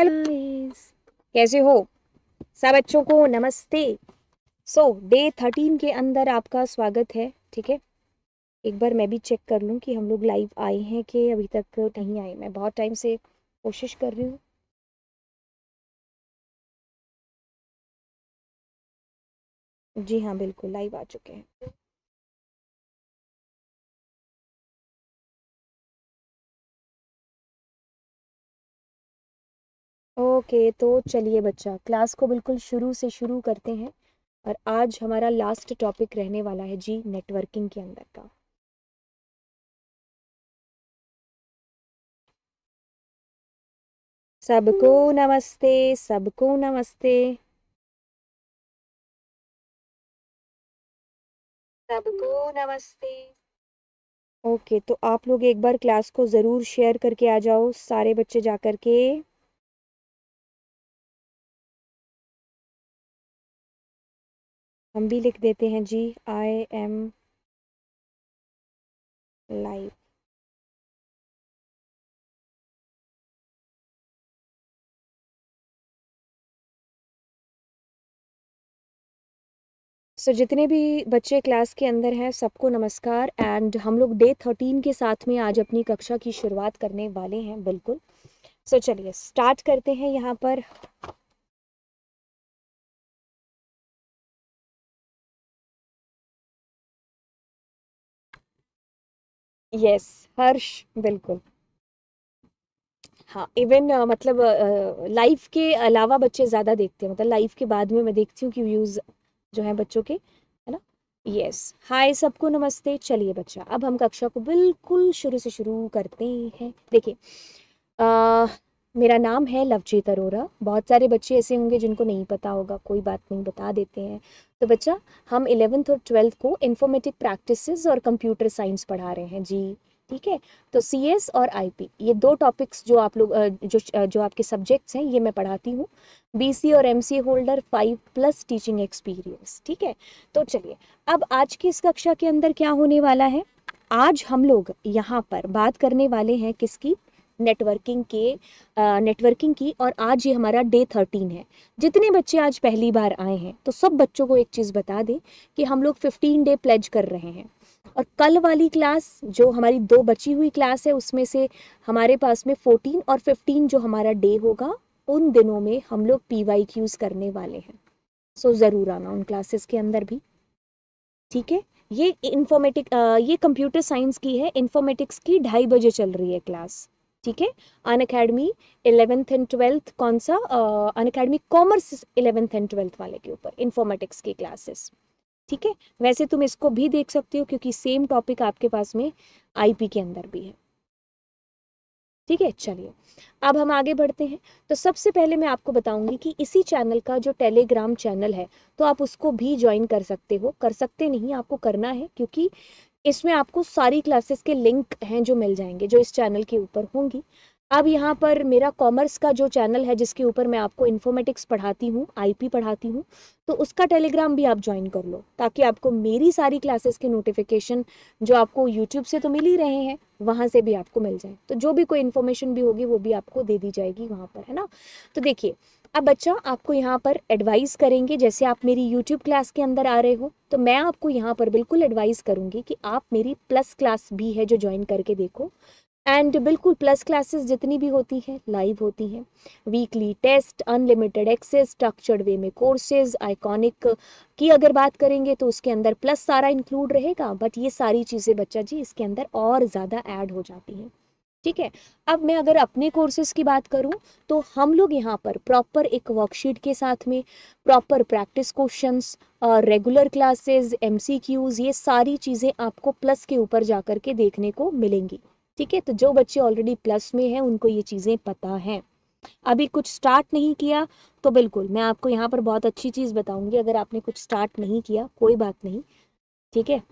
Hello, कैसे हो सब? बच्चों को नमस्ते। सो डे 13 के अंदर आपका स्वागत है। ठीक है, एक बार मैं भी चेक कर लूँ कि हम लोग लाइव आए हैं कि अभी तक नहीं आए। मैं बहुत टाइम से कोशिश कर रही हूँ। जी हाँ, बिल्कुल लाइव आ चुके हैं। ओके, तो चलिए बच्चा, क्लास को बिल्कुल शुरू से शुरू करते हैं। और आज हमारा लास्ट टॉपिक रहने वाला है जी नेटवर्किंग के अंदर का। सबको नमस्ते, सबको नमस्ते, सबको नमस्ते। ओके, तो आप लोग एक बार क्लास को ज़रूर शेयर करके आ जाओ सारे बच्चे जा कर के। हम भी लिख देते हैं जी आई एम लाइव। सो जितने भी बच्चे क्लास के अंदर हैं सबको नमस्कार। एंड हम लोग डे 13 के साथ में आज अपनी कक्षा की शुरुआत करने वाले हैं। बिल्कुल। सो चलिए स्टार्ट करते हैं। यहाँ पर यस हर्ष, बिल्कुल हाँ। इवन मतलब लाइव के अलावा बच्चे ज़्यादा देखते हैं, मतलब लाइव के बाद में मैं देखती हूँ कि व्यूज़ जो हैं बच्चों के, है ना। यस, हाय सबको नमस्ते। चलिए बच्चा, अब हम कक्षा को बिल्कुल शुरू से शुरू करते हैं। देखिए, मेरा नाम है लवजीत अरोरा। बहुत सारे बच्चे ऐसे होंगे जिनको नहीं पता होगा, कोई बात नहीं, बता देते हैं। तो बच्चा, हम 11th और 12th को इन्फॉर्मेटिक प्रैक्टिसेस और कंप्यूटर साइंस पढ़ा रहे हैं जी। ठीक है, तो सीएस और आईपी ये दो टॉपिक्स जो आप लोग जो आपके सब्जेक्ट्स हैं ये मैं पढ़ाती हूँ। बीसी और एमसीए होल्डर 5+ टीचिंग एक्सपीरियंस। ठीक है, तो चलिए अब आज की इस कक्षा के अंदर क्या होने वाला है। आज हम लोग यहाँ पर बात करने वाले हैं किसकी? नेटवर्किंग की। और आज ये हमारा डे 13 है। जितने बच्चे आज पहली बार आए हैं तो सब बच्चों को एक चीज़ बता दें कि हम लोग 15 डे प्लेज कर रहे हैं। और कल वाली क्लास जो हमारी दो बची हुई क्लास है उसमें से हमारे पास में 14 और 15 जो हमारा डे होगा उन दिनों में हम लोग PYQs करने वाले हैं। सो ज़रूर आना उन क्लासेस के अंदर भी। ठीक है, ये कंप्यूटर साइंस की है। इन्फॉर्मेटिक्स की 2:30 बजे चल रही है क्लास। ठीक है, अनअकैडमी 11th एंड 12th कौन सा? Unacademy commerce 11th and 12th वाले के ऊपर इन्फॉर्मेटिक्स की क्लासेस। ठीक है, वैसे तुम इसको भी देख सकते हो क्योंकि सेम टॉपिक आपके पास में आईपी के अंदर भी है। ठीक है, चलिए अब हम आगे बढ़ते हैं। तो सबसे पहले मैं आपको बताऊंगी कि इसी चैनल का जो टेलीग्राम चैनल है तो आप उसको भी ज्वाइन कर सकते हो। कर सकते नहीं, आपको करना है, क्योंकि इसमें आपको सारी क्लासेस के लिंक हैं जो मिल जाएंगे जो इस चैनल के ऊपर होंगी। अब यहाँ पर मेरा कॉमर्स का जो चैनल है जिसके ऊपर मैं आपको इन्फॉर्मेटिक्स पढ़ाती हूँ, आईपी पढ़ाती हूँ, तो उसका टेलीग्राम भी आप ज्वाइन कर लो ताकि आपको मेरी सारी क्लासेस के नोटिफिकेशन जो आपको यूट्यूब से तो मिल ही रहे हैं वहाँ से भी आपको मिल जाए। तो जो भी कोई इन्फॉर्मेशन भी होगी वो भी आपको दे दी जाएगी वहाँ पर, है ना। तो देखिए, अब बच्चा आपको यहाँ पर एडवाइस करेंगे। जैसे आप मेरी यूट्यूब क्लास के अंदर आ रहे हो तो मैं आपको यहाँ पर बिल्कुल एडवाइस करूँगी कि आप मेरी प्लस क्लास भी है जो ज्वाइन करके देखो। एंड बिल्कुल प्लस क्लासेस जितनी भी होती हैं लाइव होती हैं। Weekly test, unlimited access, structured way में कोर्सेज, आइकॉनिक की अगर बात करेंगे तो उसके अंदर प्लस सारा इंक्लूड रहेगा। बट ये सारी चीज़ें बच्चा जी इसके अंदर और ज़्यादा ऐड हो जाती हैं। ठीक है, अब मैं अगर अपने कोर्सेज़ की बात करूं तो हम लोग यहाँ पर प्रॉपर एक वर्कशीट के साथ में proper practice questions, regular classes, MCQs, ये सारी चीज़ें आपको प्लस के ऊपर जा कर के देखने को मिलेंगी। ठीक है, तो जो बच्चे ऑलरेडी प्लस में हैं उनको ये चीज़ें पता हैं। अभी कुछ स्टार्ट नहीं किया तो बिल्कुल मैं आपको यहाँ पर बहुत अच्छी चीज़ बताऊँगी। अगर आपने कुछ स्टार्ट नहीं किया कोई बात नहीं, ठीक है,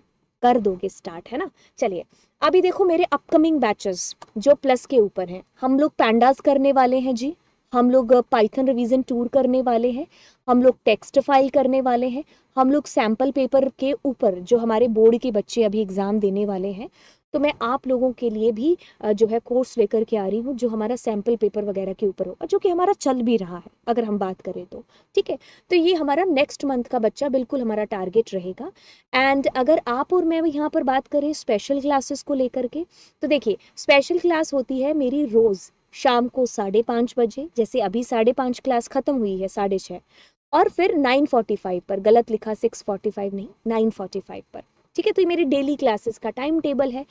कर दोगे स्टार्ट, है ना। चलिए अभी देखो मेरे अपकमिंग बैचेस जो प्लस के ऊपर हैं। हम लोग पैंडास करने वाले हैं जी, हम लोग पाइथन रिवीजन टूर करने वाले हैं, हम लोग टेक्स्ट फाइल करने वाले हैं, हम लोग सैम्पल पेपर के ऊपर जो हमारे बोर्ड के बच्चे अभी एग्ज़ाम देने वाले हैं तो मैं आप लोगों के लिए भी जो है कोर्स लेकर के आ रही हूँ, जो हमारा सैम्पल पेपर वगैरह के ऊपर होगा, जो कि हमारा चल भी रहा है अगर हम बात करें तो, ठीक है। तो ये हमारा नेक्स्ट मंथ का बच्चा बिल्कुल हमारा टारगेट रहेगा। एंड अगर आप और मैं यहाँ पर बात करें स्पेशल क्लासेस को लेकर के, तो देखिए स्पेशल क्लास होती है मेरी रोज़ शाम को 5:30 बजे, जैसे अभी 5:30 क्लास ख़त्म हुई है, 6:30, और फिर 9:45 पर, गलत लिखा 6:45 नहीं 9:45 पर, ठीक है। तो ये मेरी डेली क्लासेस का टाइम टेबल है।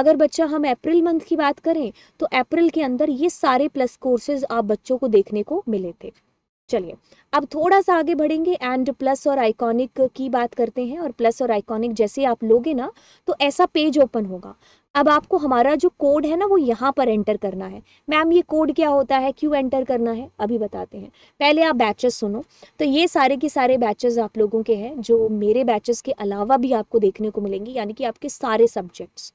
अगर बच्चा हम अप्रैल मंथ की बात करें तो अप्रैल के अंदर ये सारे प्लस कोर्सेज आप बच्चों को देखने को मिले थे। चलिए अब थोड़ा सा आगे बढ़ेंगे एंड प्लस और आइकॉनिक की बात करते हैं। और प्लस और आइकॉनिक जैसे आप लोगे ना तो ऐसा पेज ओपन होगा। अब आपको हमारा जो कोड है ना वो यहाँ पर एंटर करना है। मैम ये कोड क्या होता है, क्यों एंटर करना है, अभी बताते हैं। पहले आप बैचेस सुनो। तो ये सारे के सारे बैचेस आप लोगों के हैं, जो मेरे बैचेस के अलावा भी आपको देखने को मिलेंगे, यानी कि आपके सारे सब्जेक्ट्स।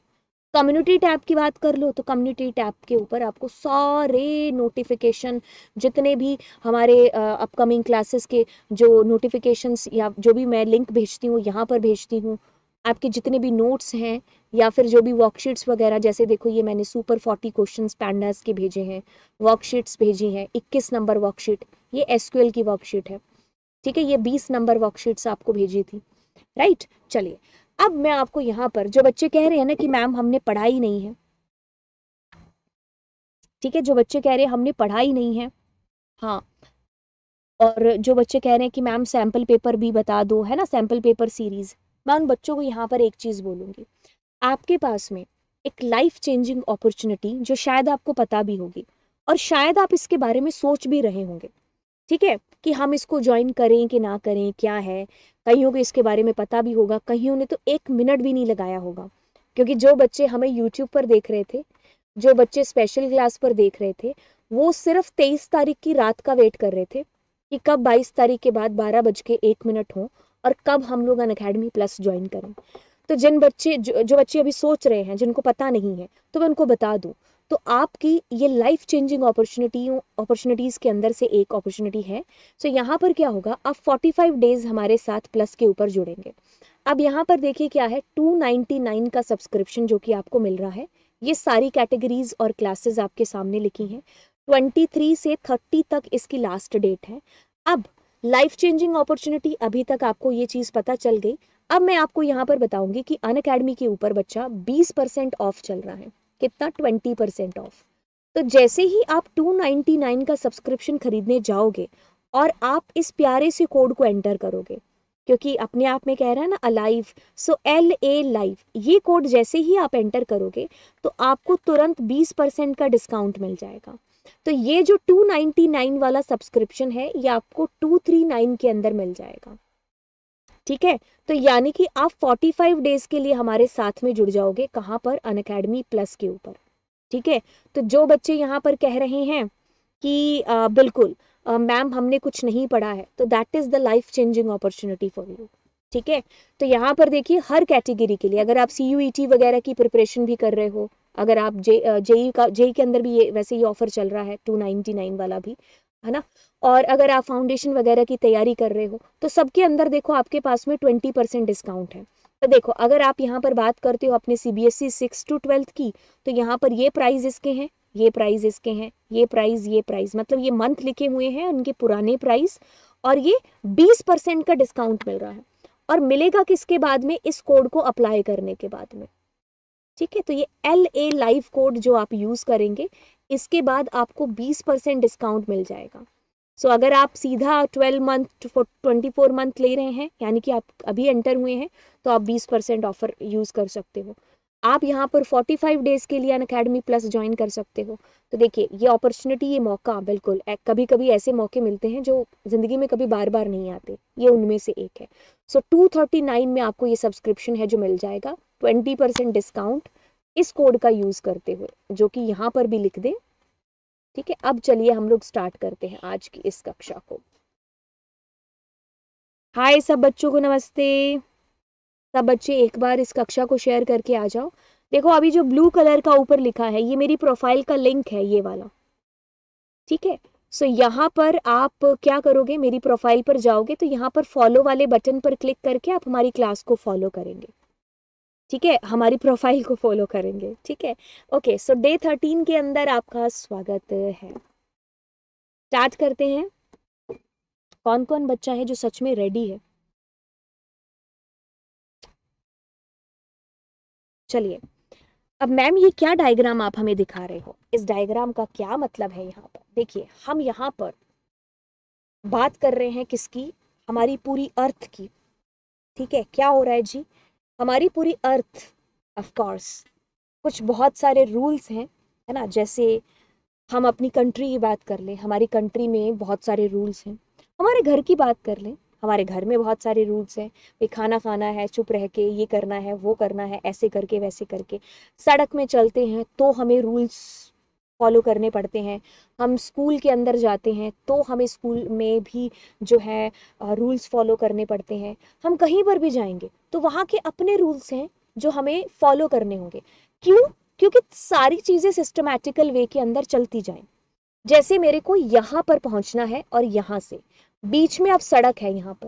कम्युनिटी टैब की बात कर लो तो कम्युनिटी टैब के ऊपर आपको सारे नोटिफिकेशन, जितने भी हमारे अपकमिंग क्लासेस के जो नोटिफिकेशंस या जो भी मैं लिंक भेजती हूँ यहाँ पर भेजती हूँ, आपके जितने भी नोट्स हैं या फिर जो भी वर्कशीट्स वगैरह, जैसे देखो ये मैंने सुपर 40 क्वेश्चंस पैंडास के भेजे हैं, वर्कशीट्स भेजी हैं। 21 नंबर वर्कशीट ये एसक्यूएल की वर्कशीट है, ठीक है। ये 20 नंबर वर्कशीट्स आपको भेजी थी, राइट। चलिए अब मैं आपको यहाँ पर, जो बच्चे कह रहे हैं ना कि मैम हमने पढ़ाई नहीं है, ठीक है, जो बच्चे कह रहे हैं हमने पढ़ाई नहीं है, हाँ, और जो बच्चे कह रहे हैं कि मैम सैम्पल पेपर भी बता दो, है ना, सैम्पल पेपर सीरीज, मैं उन बच्चों को यहाँ पर एक चीज़ बोलूँगी, आपके पास में एक लाइफ चेंजिंग अपॉर्चुनिटी, जो शायद आपको पता भी होगी और शायद आप इसके बारे में सोच भी रहे होंगे, ठीक है, कि हम इसको ज्वाइन करें कि ना करें, क्या है। कईयों को इसके बारे में पता भी होगा, कईयों ने तो 1 मिनट भी नहीं लगाया होगा, क्योंकि जो बच्चे हमें यूट्यूब पर देख रहे थे, जो बच्चे स्पेशल क्लास पर देख रहे थे, वो सिर्फ 23 तारीख की रात का वेट कर रहे थे कि कब 22 तारीख के बाद 12:01 हों और कब हम लोग अनअकैडमी प्लस ज्वाइन करें। तो जिन बच्चे जो बच्चे अभी सोच रहे हैं, जिनको पता नहीं है, तो मैं उनको बता दूं, तो आपकी ये लाइफ चेंजिंग अपॉर्चुनिटीज़ के अंदर से एक अपॉर्चुनिटी है। सो यहाँ पर क्या होगा, आप 45 डेज़ हमारे साथ प्लस के ऊपर जुड़ेंगे। अब यहाँ पर देखिए क्या है, 299 का सब्सक्रिप्शन जो कि आपको मिल रहा है। ये सारी कैटेगरीज और क्लासेज आपके सामने लिखी हैं। 23 से 30 तक इसकी लास्ट डेट है। अब लाइफ चेंजिंग अपॉर्चुनिटी, अभी तक आपको ये चीज़ पता चल गई। अब मैं आपको यहाँ पर बताऊंगी कि अनअकैडमी के ऊपर बच्चा 20% ऑफ चल रहा है, कितना, 20% ऑफ। तो जैसे ही आप 299 का सब्सक्रिप्शन खरीदने जाओगे और आप इस प्यारे से कोड को एंटर करोगे, क्योंकि अपने आप में कह रहा है ना अलाइव, सो LA LIVE, ये कोड जैसे ही आप एंटर करोगे तो आपको तुरंत 20% का डिस्काउंट मिल जाएगा। तो ये जो 299 वाला सब्सक्रिप्शन है ये आपको 239 के अंदर मिल जाएगा, ठीक है। तो यानी कि आप 45 डेज के लिए हमारे साथ में जुड़ जाओगे, कहाँ पर, अनअकैडमी प्लस के ऊपर, ठीक है। तो जो बच्चे यहाँ पर कह रहे हैं कि बिल्कुल मैम हमने कुछ नहीं पढ़ा है, तो that is the life changing opportunity for you, ठीक है। तो यहाँ पर देखिए हर कैटेगरी के लिए, अगर आप CUET वगैरह की प्रिपरेशन भी कर रहे हो, अगर आप JEE के अंदर भी ये वैसे ही ऑफर चल रहा है 299 वाला भी, है ना, और अगर आप फाउंडेशन वगैरह की तैयारी कर रहे हो, तो सबके अंदर देखो आपके पास में 20% डिस्काउंट है। तो देखो अगर आप यहाँ पर बात करते हो अपने CBSE 6 to 12 की, तो यहाँ पर ये प्राइस इसके हैं, ये प्राइस इसके हैं, ये प्राइस मतलब ये मंथ लिखे हुए हैं उनके पुराने प्राइस, और ये 20% का डिस्काउंट मिल रहा है, और मिलेगा किसके बाद में, इस कोड को अप्लाई करने के बाद में, ठीक है। तो ये LA LIVE कोड जो आप यूज़ करेंगे, इसके बाद आपको 20% डिस्काउंट मिल जाएगा। सो अगर आप सीधा 12 मंथ 24 मंथ ले रहे हैं, यानी कि आप अभी एंटर हुए हैं, तो आप 20% ऑफर यूज़ कर सकते हो। आप यहाँ पर 45 डेज़ के लिए अनअकैडमी प्लस ज्वाइन कर सकते हो। तो देखिए ये अपॉर्चुनिटी, ये मौका, बिल्कुल कभी कभी ऐसे मौके मिलते हैं जो ज़िंदगी में कभी बार बार नहीं आते, ये उनमें से एक है। सो 239 में आपको ये सब्सक्रिप्शन है जो मिल जाएगा, 20% डिस्काउंट इस कोड का यूज़ करते हुए, जो कि यहाँ पर भी लिख दें, ठीक है। अब चलिए हम लोग स्टार्ट करते हैं आज की इस कक्षा को। हाय सब बच्चों को नमस्ते। सब बच्चे एक बार इस कक्षा को शेयर करके आ जाओ। देखो अभी जो ब्लू कलर का ऊपर लिखा है, ये मेरी प्रोफाइल का लिंक है, ये वाला, ठीक है। सो यहाँ पर आप क्या करोगे, मेरी प्रोफाइल पर जाओगे, तो यहाँ पर फॉलो वाले बटन पर क्लिक करके आप हमारी क्लास को फॉलो करेंगे, ठीक है, हमारी प्रोफाइल को फॉलो करेंगे। ठीक है, ओके, सो डे 13 के अंदर आपका स्वागत है। स्टार्ट करते हैं। कौन कौन बच्चा है जो सच में रेडी है? चलिए, अब मैम ये क्या डायग्राम आप हमें दिखा रहे हो, इस डायग्राम का क्या मतलब है? यहाँ पर देखिए, हम यहाँ पर बात कर रहे हैं किसकी? हमारी पूरी अर्थ की। ठीक है, क्या हो रहा है जी? हमारी पूरी अर्थ, ऑफ कोर्स कुछ बहुत सारे रूल्स हैं, है ना। जैसे हम अपनी कंट्री की बात कर लें, हमारी कंट्री में बहुत सारे रूल्स हैं। हमारे घर की बात कर लें, हमारे घर में बहुत सारे रूल्स हैं। भाई खाना खाना है चुप रह के, ये करना है वो करना है, ऐसे करके वैसे करके। सड़क में चलते हैं तो हमें रूल्स फॉलो करने पड़ते हैं। हम स्कूल के अंदर जाते हैं तो हमें स्कूल में भी जो है रूल्स फॉलो करने पड़ते हैं। हम कहीं पर भी जाएंगे तो वहाँ के अपने रूल्स हैं जो हमें फॉलो करने होंगे। क्यों? क्योंकि सारी चीज़ें सिस्टमैटिकल वे के अंदर चलती जाएं। जैसे मेरे को यहाँ पर पहुँचना है और यहाँ से बीच में अब सड़क है यहाँ पर,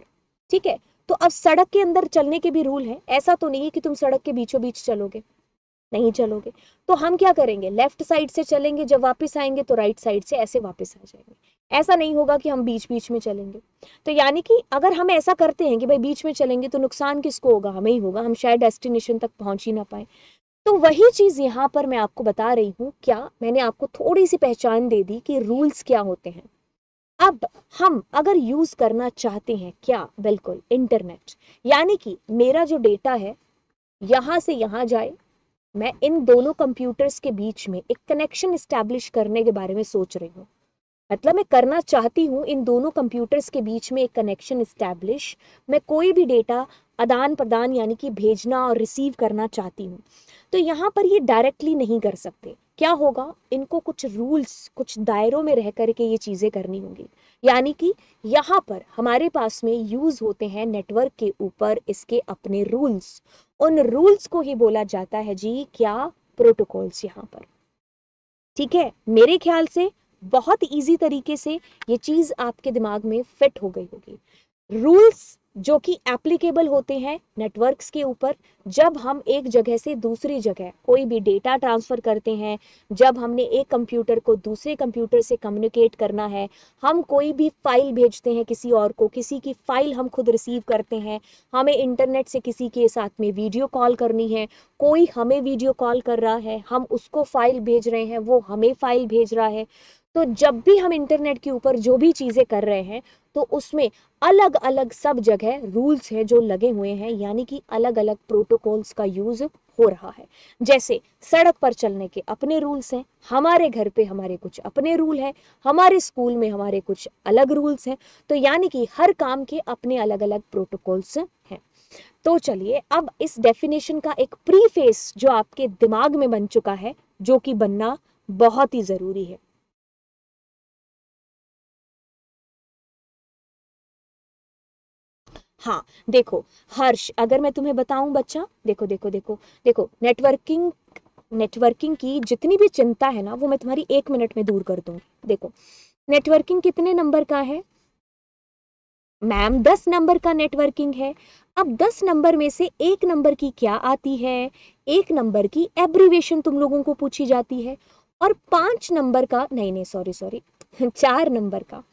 ठीक है, तो अब सड़क के अंदर चलने के भी रूल हैं। ऐसा तो नहीं है कि तुम सड़क के बीचों बीच चलोगे, नहीं चलोगे। तो हम क्या करेंगे? लेफ्ट साइड से चलेंगे, जब वापस आएंगे तो राइट साइड से ऐसे वापस आ जाएंगे। ऐसा नहीं होगा कि हम बीच बीच में चलेंगे। तो यानी कि अगर हम ऐसा करते हैं कि भाई बीच में चलेंगे तो नुकसान किसको होगा? हमें ही होगा। हम शायद डेस्टिनेशन तक पहुंच ही ना पाए। तो वही चीज़ यहाँ पर मैं आपको बता रही हूँ। क्या मैंने आपको थोड़ी सी पहचान दे दी कि रूल्स क्या होते हैं? अब हम अगर यूज़ करना चाहते हैं क्या? बिल्कुल, इंटरनेट, यानी कि मेरा जो डेटा है यहाँ से यहाँ जाए। मैं इन दोनों कंप्यूटर्स के बीच में एक कनेक्शन इस्टेब्लिश करने के बारे में सोच रही हूँ। मतलब मैं करना चाहती हूँ इन दोनों कंप्यूटर्स के बीच में एक कनेक्शन इस्टेब्लिश। मैं कोई भी डेटा आदान प्रदान यानी कि भेजना और रिसीव करना चाहती हूँ। तो यहाँ पर ये डायरेक्टली नहीं कर सकते। क्या होगा? इनको कुछ रूल्स, कुछ दायरों में रह करके ये चीज़ें करनी होंगी। यानी कि यहाँ पर हमारे पास में यूज़ होते हैं नेटवर्क के ऊपर इसके अपने रूल्स। उन रूल्स को ही बोला जाता है जी क्या? प्रोटोकॉल्स यहाँ पर। ठीक है, मेरे ख्याल से बहुत इजी तरीके से ये चीज़ आपके दिमाग में फिट हो गई होगी। रूल्स जो कि एप्लीकेबल होते हैं नेटवर्क्स के ऊपर, जब हम एक जगह से दूसरी जगह कोई भी डेटा ट्रांसफ़र करते हैं, जब हमने एक कंप्यूटर को दूसरे कंप्यूटर से कम्युनिकेट करना है, हम कोई भी फाइल भेजते हैं किसी और को, किसी की फ़ाइल हम खुद रिसीव करते हैं, हमें इंटरनेट से किसी के साथ में वीडियो कॉल करनी है, कोई हमें वीडियो कॉल कर रहा है, हम उसको फ़ाइल भेज रहे हैं, वो हमें फ़ाइल भेज रहा है। तो जब भी हम इंटरनेट के ऊपर जो भी चीज़ें कर रहे हैं तो उसमें अलग अलग सब जगह रूल्स हैं जो लगे हुए हैं, यानी कि अलग अलग प्रोटोकॉल्स का यूज़ हो रहा है। जैसे सड़क पर चलने के अपने रूल्स हैं, हमारे घर पे हमारे कुछ अपने रूल हैं, हमारे स्कूल में हमारे कुछ अलग रूल्स हैं। तो यानी कि हर काम के अपने अलग अलग प्रोटोकॉल्स हैं। तो चलिए, अब इस डेफिनेशन का एक प्रीफेस जो आपके दिमाग में बन चुका है, जो कि बनना बहुत ही ज़रूरी है। हाँ देखो हर्ष, अगर मैं तुम्हें बताऊं बच्चा, देखो देखो देखो देखो, नेटवर्किंग की जितनी भी चिंता है ना, वो मैं तुम्हारी 1 मिनट में दूर कर दूंगी। देखो, नेटवर्किंग कितने नंबर का है? मैम 10 नंबर का नेटवर्किंग है। अब 10 नंबर में से 1 नंबर की क्या आती है? 1 नंबर की एब्रीवेशन तुम लोगों को पूछी जाती है। और 5 नंबर का, नहीं सॉरी सॉरी, 4 नंबर का,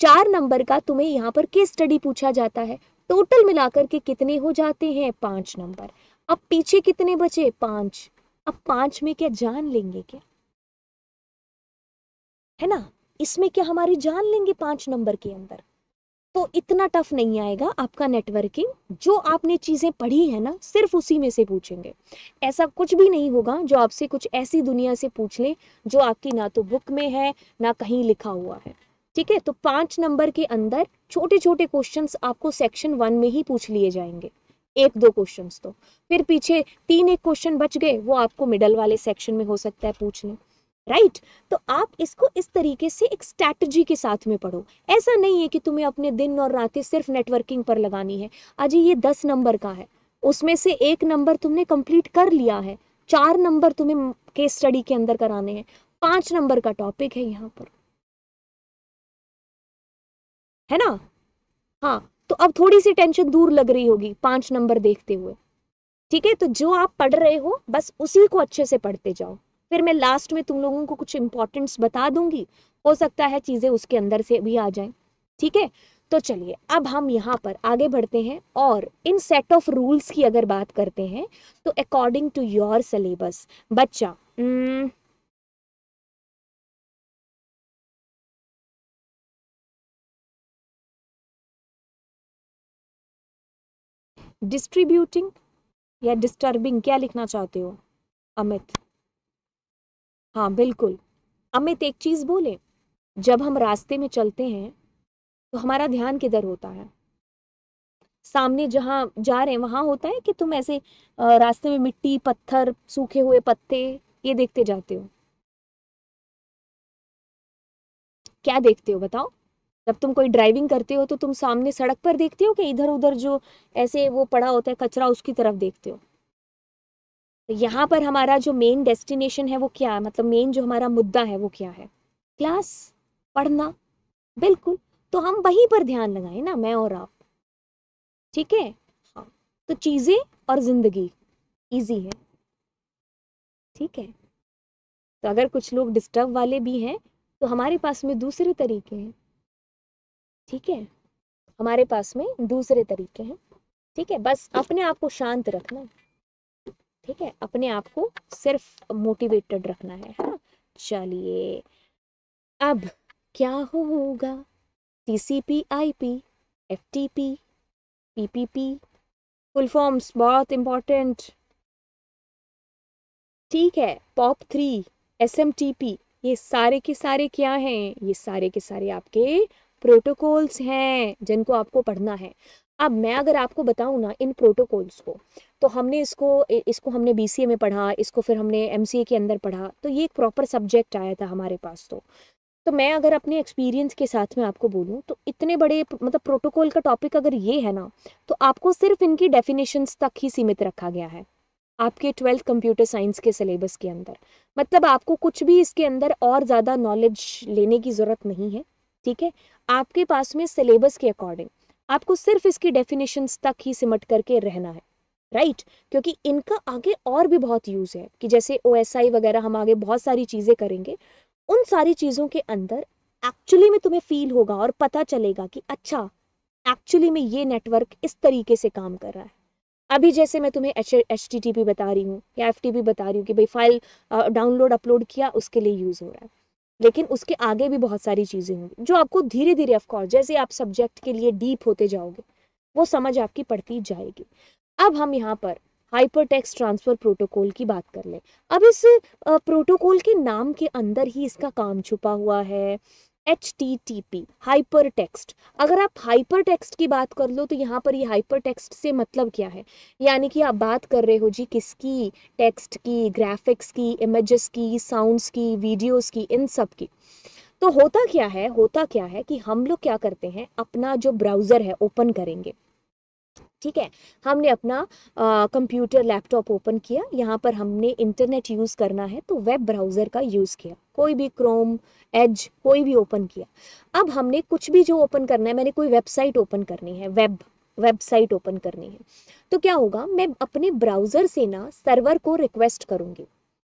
4 नंबर का तुम्हें यहाँ पर केस स्टडी पूछा जाता है। टोटल मिलाकर के कितने हो जाते हैं? 5 नंबर। अब पीछे कितने बचे? 5। अब 5 में क्या जान लेंगे क्या? है ना, इसमें क्या हमारी जान लेंगे 5 नंबर के अंदर? तो इतना टफ नहीं आएगा आपका नेटवर्किंग। जो आपने चीज़ें पढ़ी है ना, सिर्फ उसी में से पूछेंगे। ऐसा कुछ भी नहीं होगा जो आपसे कुछ ऐसी दुनिया से पूछ ले जो आपकी ना तो बुक में है ना कहीं लिखा हुआ है। ठीक है, तो 5 नंबर के अंदर छोटे छोटे क्वेश्चंस आपको सेक्शन 1 में ही पूछ लिए जाएंगे, 1-2 क्वेश्चंस। तो फिर पीछे 3-1 क्वेश्चन बच गए, वो आपको मिडल वाले सेक्शन में हो सकता है पूछ लें, राइट। तो आप इसको इस तरीके से एक स्ट्रैटेजी के साथ में पढ़ो। ऐसा नहीं है कि तुम्हें अपने दिन और रातें सिर्फ नेटवर्किंग पर लगानी है। अजी ये 10 नंबर का है, उसमें से 1 नंबर तुमने कंप्लीट कर लिया है, 4 नंबर तुम्हें केस स्टडी के अंदर कराने हैं, 5 नंबर का टॉपिक है यहाँ पर, है ना। हाँ, तो अब थोड़ी सी टेंशन दूर लग रही होगी 5 नंबर देखते हुए। ठीक है, तो जो आप पढ़ रहे हो बस उसी को अच्छे से पढ़ते जाओ। फिर मैं लास्ट में तुम लोगों को कुछ इंपॉर्टेंस बता दूंगी, हो सकता है चीज़ें उसके अंदर से भी आ जाएं। ठीक है, तो चलिए अब हम यहाँ पर आगे बढ़ते हैं और इन सेट ऑफ रूल्स की अगर बात करते हैं तो अकॉर्डिंग टू योर सिलेबस बच्चा डिस्ट्रीब्यूटिंग या डिस्टर्बिंग क्या लिखना चाहते हो अमित? हाँ बिल्कुल अमित, एक चीज़ बोले, जब हम रास्ते में चलते हैं तो हमारा ध्यान किधर होता है? सामने जहाँ जा रहे हैं वहाँ होता है कि तुम ऐसे रास्ते में मिट्टी, पत्थर, सूखे हुए पत्ते ये देखते जाते हो? क्या देखते हो बताओ? जब तुम कोई ड्राइविंग करते हो तो तुम सामने सड़क पर देखते हो कि इधर उधर जो ऐसे वो पड़ा होता है कचरा उसकी तरफ देखते हो? तो यहाँ पर हमारा जो मेन डेस्टिनेशन है वो क्या है, मतलब मेन जो हमारा मुद्दा है वो क्या है? क्लास, पढ़ना। बिल्कुल, तो हम वहीं पर ध्यान लगाएं ना, मैं और आप। ठीक है, हाँ, तो चीज़ें और ज़िंदगी इजी है। ठीक है, तो अगर कुछ लोग डिस्टर्ब वाले भी हैं तो हमारे पास में दूसरे तरीके हैं। ठीक है, हमारे पास में दूसरे तरीके हैं। ठीक है, बस अपने आप को शांत रखना। ठीक है, अपने आप को सिर्फ मोटिवेटेड रखना है। हाँ, चलिए अब क्या होगा? TCP/IP, FTP, PPP, full forms बहुत इम्पोर्टेंट। ठीक है, POP3, SMTP, ये सारे के सारे क्या हैं? ये सारे के सारे आपके प्रोटोकॉल्स हैं जिनको आपको पढ़ना है। अब मैं अगर आपको बताऊँ ना इन प्रोटोकॉल्स को, तो हमने इसको हमने BCA में पढ़ा, इसको फिर हमने MCA के अंदर पढ़ा, तो ये एक प्रॉपर सब्जेक्ट आया था हमारे पास। तो मैं अगर अपने एक्सपीरियंस के साथ में आपको बोलूँ तो इतने बड़े मतलब प्रोटोकॉल का टॉपिक अगर ये है ना, तो आपको सिर्फ इनकी डेफिनेशंस तक ही सीमित रखा गया है आपके 12th कंप्यूटर साइंस के सिलेबस के अंदर। मतलब आपको कुछ भी इसके अंदर और ज़्यादा नॉलेज लेने की ज़रूरत नहीं है। ठीक है, आपके पास में सिलेबस के अकॉर्डिंग आपको सिर्फ इसकी डेफिनेशंस तक ही सिमट करके रहना है, राइट? क्योंकि इनका आगे और भी बहुत यूज़ है कि जैसे OSI वगैरह हम आगे बहुत सारी चीज़ें करेंगे। उन सारी चीज़ों के अंदर एक्चुअली में तुम्हें फील होगा और पता चलेगा कि अच्छा एक्चुअली में ये नेटवर्क इस तरीके से काम कर रहा है। अभी जैसे मैं तुम्हें HTTP बता रही हूँ या FTP बता रही हूँ कि भाई फाइल डाउनलोड अपलोड किया उसके लिए यूज़ हो रहा है, लेकिन उसके आगे भी बहुत सारी चीज़ें होंगी जो आपको धीरे धीरे ऑफकोर्स जैसे आप सब्जेक्ट के लिए डीप होते जाओगे वो समझ आपकी पड़ती जाएगी। अब हम यहाँ पर हाइपर टेक्स्ट ट्रांसफ़र प्रोटोकॉल की बात कर लें। अब इस प्रोटोकॉल के नाम के अंदर ही इसका काम छुपा हुआ है, HTTP हाइपर टेक्स्ट। अगर आप हाइपर टेक्स्ट की बात कर लो तो यहाँ पर ये हाइपर टेक्स्ट से मतलब क्या है, यानी कि आप बात कर रहे हो जी किसकी? टेक्स्ट की, ग्राफिक्स की, इमेजेस की, साउंड्स की, वीडियोस की, इन सब की। तो होता क्या है कि हम लोग क्या करते हैं, अपना जो ब्राउज़र है ओपन करेंगे। ठीक है, हमने अपना कंप्यूटर लैपटॉप ओपन किया, यहाँ पर हमने इंटरनेट यूज़ करना है तो वेब ब्राउज़र का यूज़ किया, कोई भी क्रोम, एज, कोई भी ओपन किया। अब हमने कुछ भी जो ओपन करना है, मैंने कोई वेबसाइट ओपन करनी है, वेबसाइट ओपन करनी है, तो क्या होगा, मैं अपने ब्राउज़र से ना सर्वर को रिक्वेस्ट करूँगी।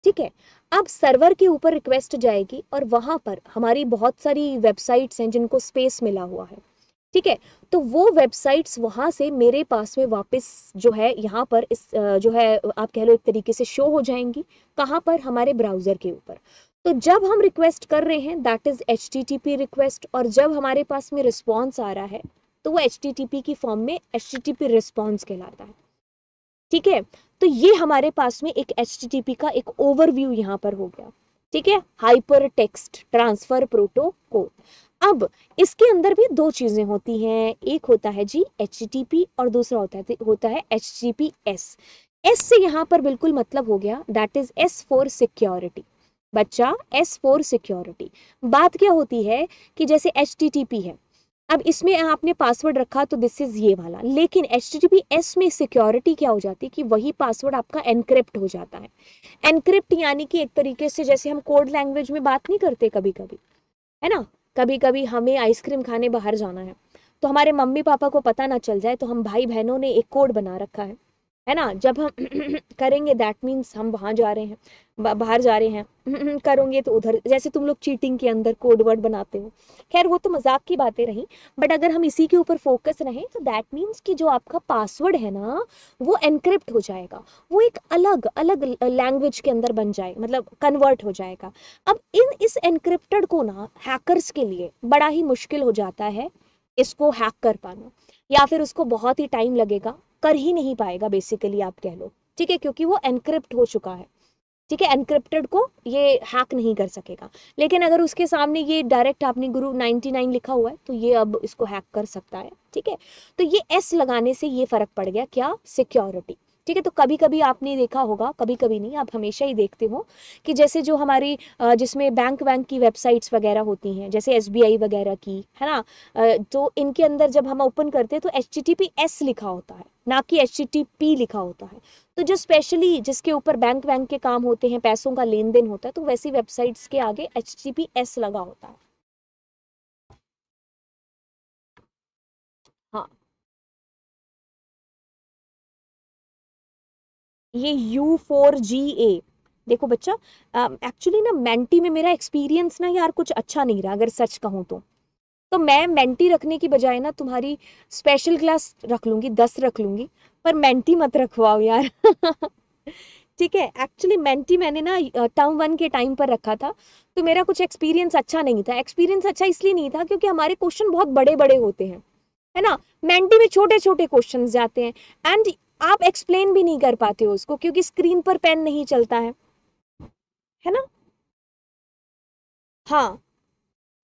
ठीक है, अब सर्वर के ऊपर रिक्वेस्ट जाएगी और वहाँ पर हमारी बहुत सारी वेबसाइट्स हैं जिनको स्पेस मिला हुआ है। ठीक है, तो वो वेबसाइट्स वहाँ से मेरे पास में वापस जो है यहाँ पर इस जो है आप कह लो एक तरीके से शो हो जाएंगी, कहाँ पर, हमारे ब्राउज़र के ऊपर। तो जब हम रिक्वेस्ट कर रहे हैं दैट इज़ HTTP रिक्वेस्ट, और जब हमारे पास में रिस्पॉन्स आ रहा है तो वो HTTP की फॉर्म में HTTP रिस्पॉन्स कहलाता है। ठीक है, तो ये हमारे पास में एक HTTP का एक ओवरव्यू यहाँ पर हो गया। ठीक है, हाइपर टेक्स्ट ट्रांसफ़र प्रोटोकॉल। अब इसके अंदर भी दो चीज़ें होती हैं, एक होता है जी HTTP और दूसरा होता है HTTPS। S से यहाँ पर बिल्कुल मतलब हो गया, that is S for security. बच्चा S for सिक्योरिटी बात क्या होती है कि जैसे HTTP है, अब इसमें आपने पासवर्ड रखा तो दिस इज़ ये वाला, लेकिन HTTPS में सिक्योरिटी क्या हो जाती है कि वही पासवर्ड आपका एनक्रिप्ट हो जाता है। एनक्रिप्ट यानी कि एक तरीके से जैसे हम कोड लैंग्वेज में बात नहीं करते कभी कभी, है ना, कभी कभी हमें आइसक्रीम खाने बाहर जाना है तो हमारे मम्मी पापा को पता ना चल जाए तो हम भाई बहनों ने एक कोड बना रखा है है ना, जब हम करेंगे दैट मीन्स हम वहाँ जा रहे हैं, बाहर जा रहे हैं, करोगे तो उधर, जैसे तुम लोग चीटिंग के अंदर कोड वर्ड बनाते हो। खैर वो तो मजाक की बातें रहीं, बट अगर हम इसी के ऊपर फोकस रहें तो दैट मीन्स कि जो आपका पासवर्ड है ना वो एनक्रिप्ट हो जाएगा, वो एक अलग अलग लैंग्वेज के अंदर बन जाए, मतलब कन्वर्ट हो जाएगा। अब इन इस एनक्रिप्टेड को ना हैकर्स के लिए बड़ा ही मुश्किल हो जाता है इसको हैक कर पाना, या फिर उसको बहुत ही टाइम लगेगा, कर ही नहीं पाएगा बेसिकली आप कह लो, ठीक है, क्योंकि वो एनक्रिप्ट हो चुका है। ठीक है, एनक्रिप्टेड को ये हैक नहीं कर सकेगा, लेकिन अगर उसके सामने ये डायरेक्ट आपने गुरु 99 लिखा हुआ है तो ये अब इसको हैक कर सकता है। ठीक है, तो ये एस लगाने से ये फर्क पड़ गया, क्या, सिक्योरिटी। ठीक है, तो कभी कभी आपने देखा होगा, कभी कभी नहीं, आप हमेशा ही देखते हो कि जैसे जो हमारी जिसमें बैंक बैंक की वेबसाइट्स वगैरह होती हैं, जैसे एसबीआई वगैरह की, है ना, तो इनके अंदर जब हम ओपन करते हैं तो HTTPS लिखा होता है, ना कि HTTP लिखा होता है। तो जो स्पेशली जिसके ऊपर बैंक बैंक के काम होते हैं, पैसों का लेन देन होता है, तो वैसी वेबसाइट्स के आगे HTTPS लगा होता है। हाँ, ये U4GA देखो बच्चा, एक्चुअली ना मेंटी में मेरा एक्सपीरियंस ना यार कुछ अच्छा नहीं रहा, अगर सच कहूँ तो मैं मेंटी रखने की बजाय ना तुम्हारी स्पेशल क्लास रख लूँगी, 10 रख लूँगी, पर मेंटी मत रखवाओ यार। ठीक है, एक्चुअली मेंटी मैंने ना टर्म 1 के टाइम पर रखा था, तो मेरा कुछ एक्सपीरियंस अच्छा नहीं था। एक्सपीरियंस अच्छा इसलिए नहीं था क्योंकि हमारे क्वेश्चन बहुत बड़े बड़े होते हैं, है ना, मेंटी में छोटे छोटे क्वेश्चन जाते हैं, एंड आप एक्सप्लेन भी नहीं कर पाते हो उसको क्योंकि स्क्रीन पर पेन नहीं चलता है ना। हाँ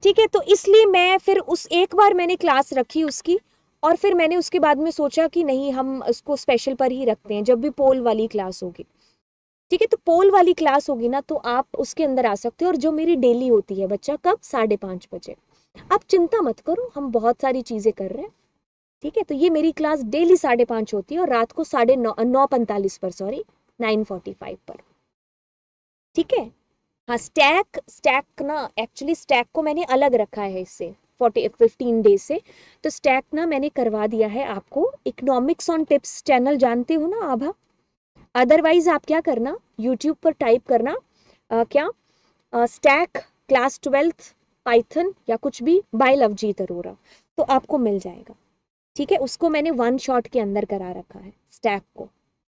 ठीक है, तो इसलिए मैं फिर उस एक बार मैंने क्लास रखी उसकी, और फिर मैंने उसके बाद में सोचा कि नहीं हम उसको स्पेशल पर ही रखते हैं जब भी पोल वाली क्लास होगी। ठीक है, तो पोल वाली क्लास होगी ना तो आप उसके अंदर आ सकते हो, और जो मेरी डेली होती है बच्चा, कब, 5:30 बजे। आप चिंता मत करो, हम बहुत सारी चीज़ें कर रहे हैं। ठीक है, तो ये मेरी क्लास डेली 5:30 होती है, और रात को 9:45 पर, सॉरी 9:45 पर। ठीक है, हाँ, स्टैक ना, एक्चुअली स्टैक को मैंने अलग रखा है इससे 15 डेज से, तो स्टैक ना मैंने करवा दिया है आपको। इकोनॉमिक्स ऑन टिप्स चैनल जानते हो ना आभा, अदरवाइज आप क्या करना, यूट्यूब पर टाइप करना स्टैक क्लास 12 पाइथन या कुछ भी बाय लवजीत अरोरा, तो आपको मिल जाएगा। ठीक है, उसको मैंने 1 शॉट के अंदर करा रखा है स्टैक को,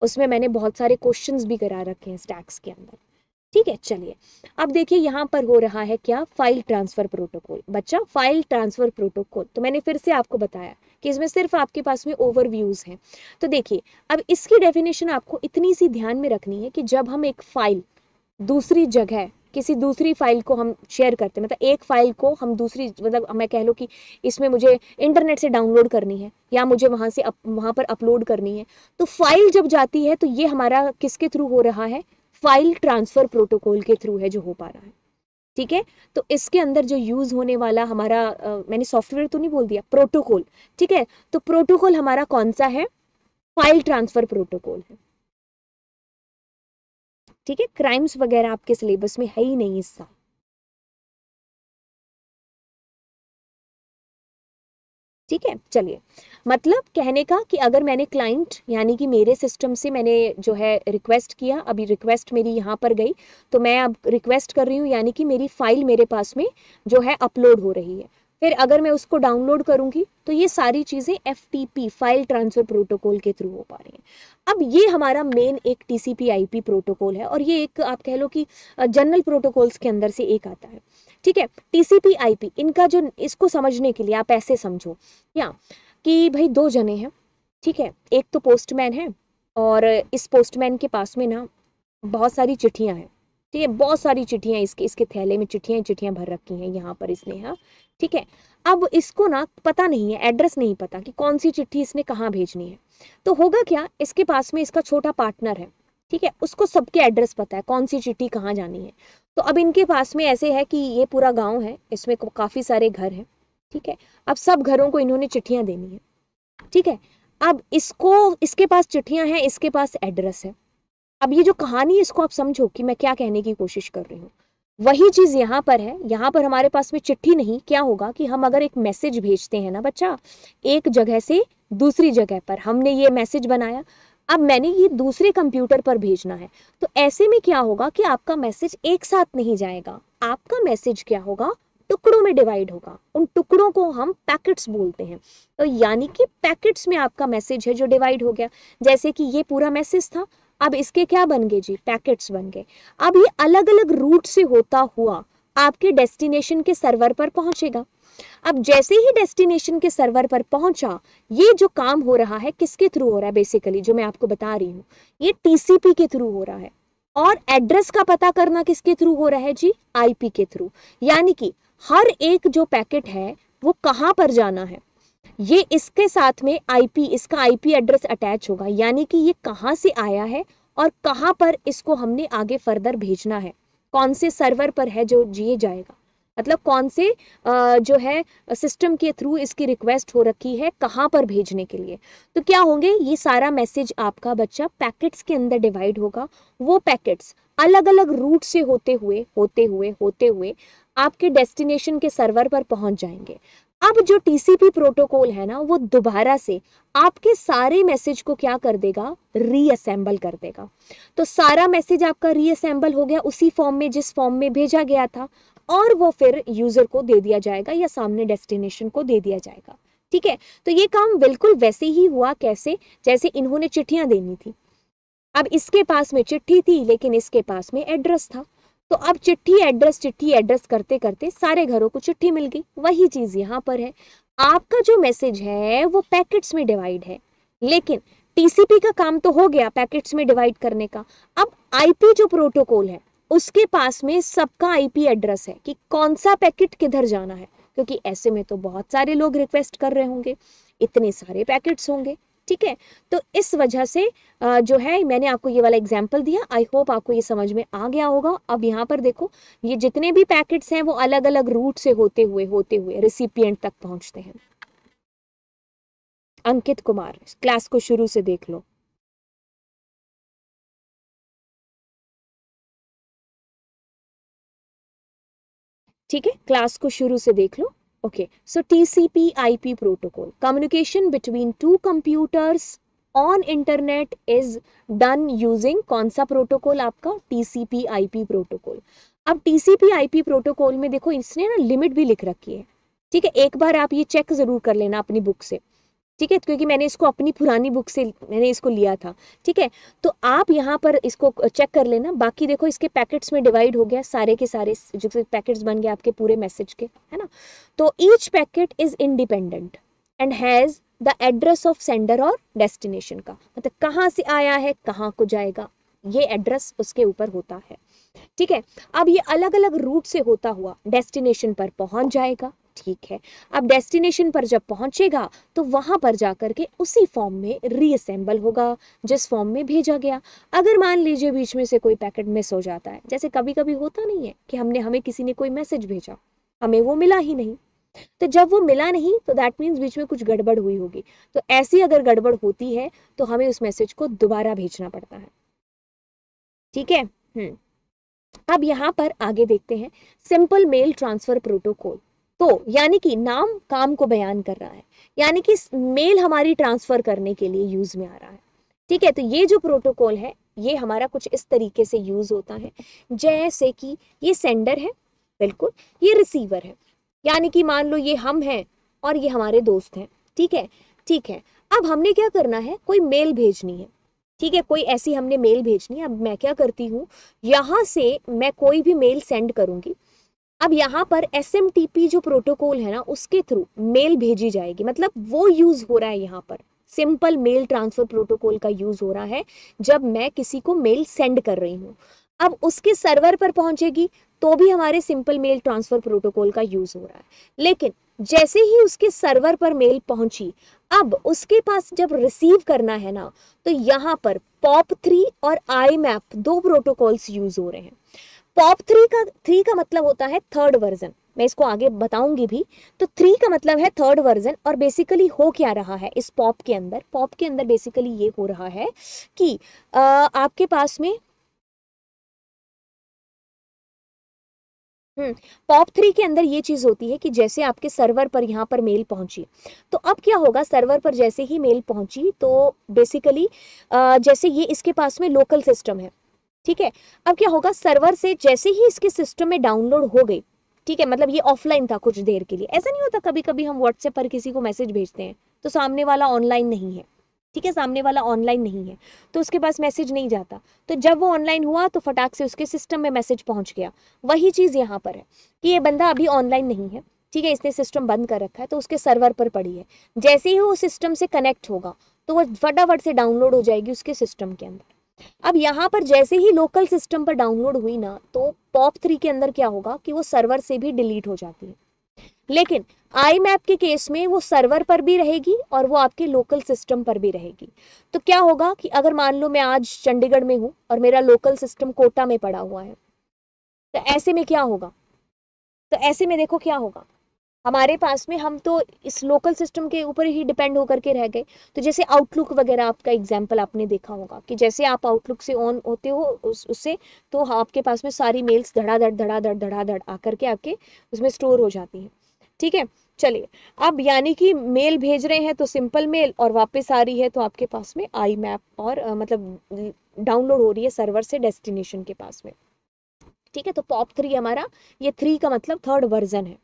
उसमें मैंने बहुत सारे क्वेश्चंस भी करा रखे हैं स्टैक्स के अंदर। ठीक है, चलिए अब देखिए यहाँ पर हो रहा है क्या, फाइल ट्रांसफर प्रोटोकॉल। बच्चा फाइल ट्रांसफर प्रोटोकॉल तो मैंने फिर से आपको बताया कि इसमें सिर्फ आपके पास में ओवरव्यूज हैं। तो देखिए अब इसकी डेफिनेशन आपको इतनी सी ध्यान में रखनी है कि जब हम एक फाइल दूसरी जगह, किसी दूसरी फाइल को हम शेयर करते हैं, मतलब एक फाइल को हम दूसरी, मतलब मैं कह लो कि इसमें मुझे इंटरनेट से डाउनलोड करनी है या मुझे वहाँ से वहाँ पर अपलोड करनी है, तो फाइल जब जाती है तो ये हमारा किसके थ्रू हो रहा है, फाइल ट्रांसफर प्रोटोकॉल के थ्रू है जो हो पा रहा है। ठीक है, तो इसके अंदर जो यूज होने वाला हमारा मैंने सॉफ्टवेयर तो नहीं बोल दिया, प्रोटोकॉल। ठीक है, तो प्रोटोकॉल हमारा कौन सा है, फाइल ट्रांसफर प्रोटोकॉल है। ठीक है, क्राइम्स वगैरह आपके सिलेबस में है ही नहीं इस साल। ठीक है, चलिए, मतलब कहने का कि अगर मैंने क्लाइंट यानी कि मेरे सिस्टम से मैंने जो है रिक्वेस्ट किया, अभी रिक्वेस्ट मेरी यहाँ पर गई, तो मैं अब रिक्वेस्ट कर रही हूँ यानी कि मेरी फाइल मेरे पास में जो है अपलोड हो रही है, फिर अगर मैं उसको डाउनलोड करूँगी तो ये सारी चीज़ें FTP फाइल ट्रांसफ़र प्रोटोकॉल के थ्रू हो पा रही हैं। अब ये हमारा मेन एक TCP/IP प्रोटोकॉल है, और ये एक आप कह लो कि जनरल प्रोटोकॉल्स के अंदर से एक आता है। ठीक है, TCP/IP इनका जो, इसको समझने के लिए आप ऐसे समझो या कि भाई 2 जने हैं। ठीक है, एक तो पोस्टमैन है, और इस पोस्टमैन के पास में ना बहुत सारी चिट्ठियाँ हैं। ठीक है, बहुत सारी चिट्ठियाँ इसके थैले में चिट्ठियाँ भर रखी हैं यहाँ पर इसने। हाँ ठीक है, अब इसको ना पता नहीं है, एड्रेस नहीं पता कि कौन सी चिट्ठी इसने कहाँ भेजनी है, तो होगा क्या, इसके पास में इसका छोटा पार्टनर है। ठीक है, उसको सबके एड्रेस पता है कौन सी चिट्ठी कहाँ जानी है, तो अब इनके पास में ऐसे है कि ये पूरा गाँव है, इसमें काफ़ी सारे घर हैं। ठीक है, अब सब घरों को इन्होंने चिट्ठियाँ देनी है। ठीक है, अब इसको, इसके पास चिट्ठियाँ हैं, इसके पास एड्रेस है। अब ये जो कहानी है इसको आप समझो कि मैं क्या कहने की कोशिश कर रही हूँ, वही चीज़ यहाँ पर है। यहाँ पर हमारे पास में चिट्ठी नहीं, क्या होगा कि हम अगर एक मैसेज भेजते हैं ना बच्चा, एक जगह से दूसरी जगह पर हमने ये मैसेज बनाया, अब मैंने ये दूसरे कंप्यूटर पर भेजना है, तो ऐसे में क्या होगा कि आपका मैसेज एक साथ नहीं जाएगा, आपका मैसेज क्या होगा, टुकड़ों में डिवाइड होगा। उन टुकड़ों को हम पैकेट्स बोलते हैं। तो यानी कि पैकेट्स में आपका मैसेज है जो डिवाइड हो गया। जैसे कि ये पूरा मैसेज था, अब इसके क्या बन गए जी, पैकेट्स बन गए। अब ये अलग अलग रूट से होता हुआ आपके डेस्टिनेशन के सर्वर पर पहुंचेगा। अब जैसे ही डेस्टिनेशन के सर्वर पर पहुंचा, ये जो काम हो रहा है किसके थ्रू हो रहा है, बेसिकली जो मैं आपको बता रही हूँ ये टीसीपी के थ्रू हो रहा है। और एड्रेस का पता करना किसके थ्रू हो रहा है जी, आईपी के थ्रू। यानी कि हर एक जो पैकेट है वो कहाँ पर जाना है, ये इसके साथ में आईपी, इसका आईपी एड्रेस अटैच होगा। यानी कि ये कहाँ से आया है और कहाँ पर इसको हमने आगे फर्दर भेजना है, कौन से सर्वर पर है जो ये जाएगा, मतलब कौन से जो है सिस्टम के थ्रू इसकी रिक्वेस्ट हो रखी है कहाँ पर भेजने के लिए। तो क्या होंगे, ये सारा मैसेज आपका बच्चा पैकेट्स के अंदर डिवाइड होगा। वो पैकेट्स अलग अलग रूट से होते हुए आपके डेस्टिनेशन के सर्वर पर पहुंच जाएंगे। अब जो टीसीपी प्रोटोकॉल है ना, वो दोबारा से आपके सारे मैसेज को क्या कर देगा, रीअसेंबल कर देगा। तो सारा मैसेज आपका रीअसेंबल हो गया उसी फॉर्म में जिस फॉर्म में भेजा गया था, और वो फिर यूजर को दे दिया जाएगा या सामने डेस्टिनेशन को दे दिया जाएगा। ठीक है, तो ये काम बिल्कुल वैसे ही हुआ, कैसे, जैसे इन्होंने चिट्ठियां देनी थी। अब इसके पास में चिट्ठी थी लेकिन इसके पास में एड्रेस था, तो अब चिट्ठी एड्रेस करते करते सारे घरों को चिट्ठी मिल गई। वही चीज यहाँ पर है, आपका जो मैसेज है वो पैकेट्स में डिवाइड है, लेकिन टीसीपी का काम तो हो गया पैकेट्स में डिवाइड करने का। अब आईपी जो प्रोटोकॉल है उसके पास में सबका आईपी एड्रेस है कि कौन सा पैकेट किधर जाना है, क्योंकि ऐसे में तो बहुत सारे लोग रिक्वेस्ट कर रहे होंगे, इतने सारे पैकेट्स होंगे। ठीक है, तो इस वजह से जो है मैंने आपको ये वाला एग्जाम्पल दिया। आई होप आपको ये समझ में आ गया होगा। अब यहाँ पर देखो, ये जितने भी पैकेट्स हैं वो अलग अलग रूट से होते हुए रिसिपिएंट तक पहुंचते हैं। अंकित कुमार, क्लास को शुरू से देख लो। ठीक है, क्लास को शुरू से देख लो। Okay, so TCP/IP protocol, communication between two computers on internet is done using कौन सा protocol आपका, TCP/IP protocol। अब TCP/IP protocol में देखो इसने ना लिमिट भी लिख रखी है। ठीक है, एक बार आप ये चेक जरूर कर लेना अपनी बुक से। ठीक है, क्योंकि मैंने इसको अपनी पुरानी बुक से मैंने इसको लिया था। ठीक है, तो आप यहाँ पर इसको चेक कर लेना। बाकी देखो इसके पैकेट्स में डिवाइड हो गया, सारे के सारे जो पैकेट्स बन गए आपके पूरे मैसेज के, है ना। तो each packet is independent and has the address of sender और डेस्टिनेशन का, मतलब कहाँ से आया है कहाँ को जाएगा, ये एड्रेस उसके ऊपर होता है। ठीक है, अब ये अलग अलग रूट से होता हुआ डेस्टिनेशन पर पहुंच जाएगा। ठीक है, अब डेस्टिनेशन पर जब पहुंचेगा तो वहां पर जाकर के उसी फॉर्म में रीअसेंबल होगा जिस फॉर्म में भेजा गया। अगर मान लीजिए बीच में से कोई पैकेट मिस हो जाता है, जैसे कभी कभी होता नहीं है कि हमें किसी ने कोई मैसेज भेजा, हमें वो मिला ही नहीं, तो जब वो मिला नहीं तो दैट मीन्स बीच में कुछ गड़बड़ हुई होगी। तो ऐसी अगर गड़बड़ होती है तो हमें उस मैसेज को दोबारा भेजना पड़ता है। ठीक है, अब यहाँ पर आगे देखते हैं सिंपल मेल ट्रांसफर प्रोटोकॉल। तो यानी कि नाम काम को बयान कर रहा है, यानी कि मेल हमारी ट्रांसफर करने के लिए यूज में आ रहा है। ठीक है, तो ये जो प्रोटोकॉल है ये हमारा कुछ इस तरीके से यूज होता है, जैसे कि ये सेंडर है, बिल्कुल, ये रिसीवर है, यानी कि मान लो ये हम हैं और ये हमारे दोस्त हैं। ठीक है, ठीक है, अब हमने क्या करना है, कोई मेल भेजनी है। ठीक है, कोई ऐसी हमने मेल भेजनी है। अब मैं क्या करती हूँ, यहाँ से मैं कोई भी मेल सेंड करूँगी। अब यहाँ पर SMTP जो प्रोटोकॉल है ना उसके थ्रू मेल भेजी जाएगी, मतलब वो यूज हो रहा है यहाँ पर, सिंपल मेल ट्रांसफर प्रोटोकॉल का यूज हो रहा है जब मैं किसी को मेल सेंड कर रही हूँ। अब उसके सर्वर पर पहुंचेगी तो भी हमारे सिंपल मेल ट्रांसफर प्रोटोकॉल का यूज हो रहा है। लेकिन जैसे ही उसके सर्वर पर मेल पहुंची, अब उसके पास जब रिसीव करना है ना, तो यहाँ पर POP3 और IMAP दो प्रोटोकॉल्स यूज हो रहे हैं। POP3 का मतलब होता है थर्ड वर्जन, मैं इसको आगे बताऊंगी भी। तो 3 का मतलब है थर्ड वर्जन। और बेसिकली हो क्या रहा है इस पॉप के अंदर बेसिकली ये हो रहा है कि आपके पास में POP3 के अंदर ये चीज़ होती है कि जैसे आपके सर्वर पर यहाँ पर मेल पहुँची, तो अब क्या होगा, सर्वर पर जैसे ही मेल पहुँची तो बेसिकली जैसे ये इसके पास में लोकल सिस्टम है, ठीक है, अब क्या होगा, सर्वर से जैसे ही इसके सिस्टम में डाउनलोड हो गई, ठीक है, मतलब ये ऑफलाइन था कुछ देर के लिए, ऐसा नहीं होता कभी कभी हम व्हाट्सएप पर किसी को मैसेज भेजते हैं तो सामने वाला ऑनलाइन नहीं है, ठीक है, सामने वाला ऑनलाइन नहीं है तो उसके पास मैसेज नहीं जाता, तो जब वो ऑनलाइन हुआ तो फटाक से उसके सिस्टम में मैसेज पहुंच गया। वही चीज़ यहाँ पर है कि ये बंदा अभी ऑनलाइन नहीं है, ठीक है, इसने सिस्टम बंद कर रखा है तो उसके सर्वर पर पड़ी है, जैसे ही वो सिस्टम से कनेक्ट होगा तो वो फटाफट से डाउनलोड हो जाएगी उसके सिस्टम के अंदर। अब यहाँ पर जैसे ही लोकल सिस्टम पर डाउनलोड हुई ना, तो POP3 के अंदर क्या होगा कि वो सर्वर से भी डिलीट हो जाती है, लेकिन IMAP के केस में वो सर्वर पर भी रहेगी और वो आपके लोकल सिस्टम पर भी रहेगी। तो क्या होगा कि अगर मान लो मैं आज चंडीगढ़ में हूँ और मेरा लोकल सिस्टम कोटा में पड़ा हुआ है, तो ऐसे में क्या होगा, तो ऐसे में देखो क्या होगा, हमारे पास में हम तो इस लोकल सिस्टम के ऊपर ही डिपेंड होकर के रह गए। तो जैसे आउटलुक वगैरह आपका एग्जाम्पल आपने देखा होगा कि जैसे आप आउटलुक से ऑन होते हो उससे तो आपके पास में सारी मेल्स धड़ाधड़ धड़ाधड़ धड़ाधड़ आकर के आपके उसमें स्टोर हो जाती हैं, ठीक है। चलिए, अब यानी कि मेल भेज रहे हैं तो सिंपल मेल और वापस आ रही है तो आपके पास में IMAP और मतलब डाउनलोड हो रही है सर्वर से डेस्टिनेशन के पास में, ठीक है। तो POP3 हमारा ये 3 का मतलब थर्ड वर्जन है।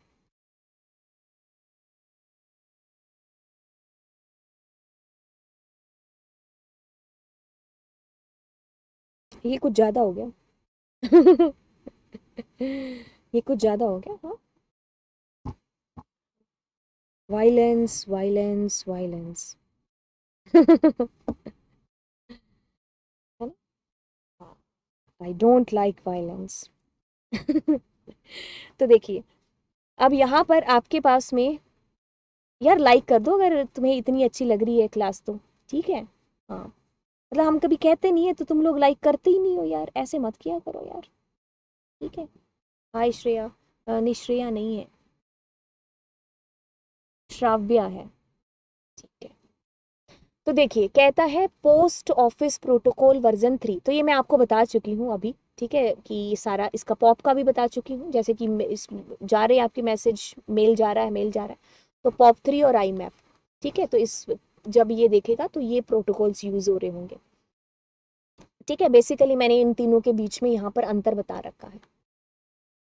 ये कुछ ज्यादा हो गया ये कुछ ज्यादा हो गया। हाँ, वायलेंस वायलेंस वायलेंस है ना, आई डोंट लाइक वायलेंस। तो देखिए, अब यहाँ पर आपके पास में यार लाइक कर दो अगर तुम्हें इतनी अच्छी लग रही है क्लास तो, ठीक है। हाँ, मतलब हम कभी कहते नहीं है तो तुम लोग लाइक करते ही नहीं हो यार, ऐसे मत किया करो यार, ठीक है। हाय श्रेया, निश्रेया नहीं है, श्राव्या है, ठीक है। तो देखिए कहता है पोस्ट ऑफिस प्रोटोकॉल वर्जन 3, तो ये मैं आपको बता चुकी हूँ अभी, ठीक है, कि ये सारा इसका POP का भी बता चुकी हूँ। जैसे कि जा रहे आपके मैसेज, मेल जा रहा है, मेल जा रहा है, तो POP3 और IMAP, ठीक है। तो इस जब ये देखेगा तो ये प्रोटोकॉल्स यूज हो रहे होंगे, ठीक है। बेसिकली मैंने इन तीनों के बीच में यहाँ पर अंतर बता रखा है,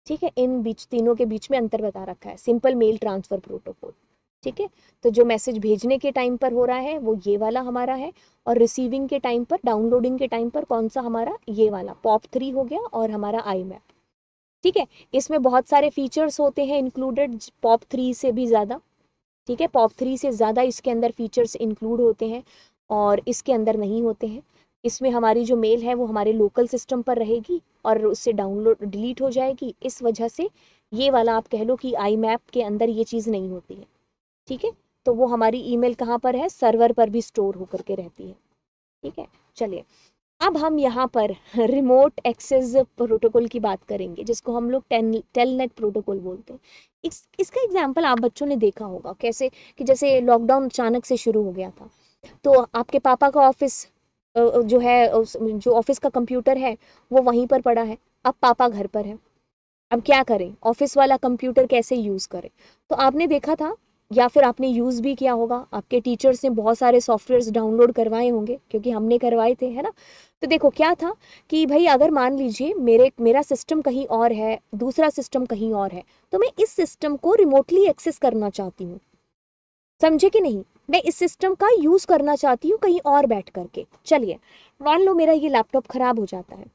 ठीक है, इन बीच तीनों के बीच में अंतर बता रखा है। सिंपल मेल ट्रांसफर प्रोटोकॉल, ठीक है, तो जो मैसेज भेजने के टाइम पर हो रहा है वो ये वाला हमारा है, और रिसीविंग के टाइम पर, डाउनलोडिंग के टाइम पर कौन सा हमारा, ये वाला POP3 हो गया और हमारा IMAP, ठीक है। इसमें बहुत सारे फीचर्स होते हैं इंक्लूडेड, POP3 से भी ज़्यादा, ठीक है, POP3 से ज़्यादा इसके अंदर फीचर्स इंक्लूड होते हैं और इसके अंदर नहीं होते हैं। इसमें हमारी जो मेल है वो हमारे लोकल सिस्टम पर रहेगी और उससे डाउनलोड डिलीट हो जाएगी, इस वजह से ये वाला आप कह लो कि IMAP के अंदर ये चीज़ नहीं होती है, ठीक है। तो वो हमारी ईमेल कहाँ पर है, सर्वर पर भी स्टोर होकर के रहती है, ठीक है। चलिए, अब हम यहाँ पर रिमोट एक्सेस प्रोटोकॉल की बात करेंगे, जिसको हम लोग टेलनेट प्रोटोकॉल बोलते हैं। इसका एग्जाम्पल आप बच्चों ने देखा होगा कैसे, कि जैसे लॉकडाउन अचानक से शुरू हो गया था तो आपके पापा का ऑफिस जो है, जो ऑफिस का कंप्यूटर है वो वहीं पर पड़ा है, अब पापा घर पर है, अब क्या करें, ऑफिस वाला कंप्यूटर कैसे यूज़ करें। तो आपने देखा था या फिर आपने यूज़ भी किया होगा, आपके टीचर्स ने बहुत सारे सॉफ्टवेयर्स डाउनलोड करवाए होंगे, क्योंकि हमने करवाए थे, है ना। तो देखो क्या था कि भाई अगर मान लीजिए मेरा सिस्टम कहीं और है, दूसरा सिस्टम कहीं और है, तो मैं इस सिस्टम को रिमोटली एक्सेस करना चाहती हूँ, समझे कि नहीं, मैं इस सिस्टम का यूज़ करना चाहती हूँ कहीं और बैठ करके। चलिए मान लो मेरा ये लैपटॉप ख़राब हो जाता है,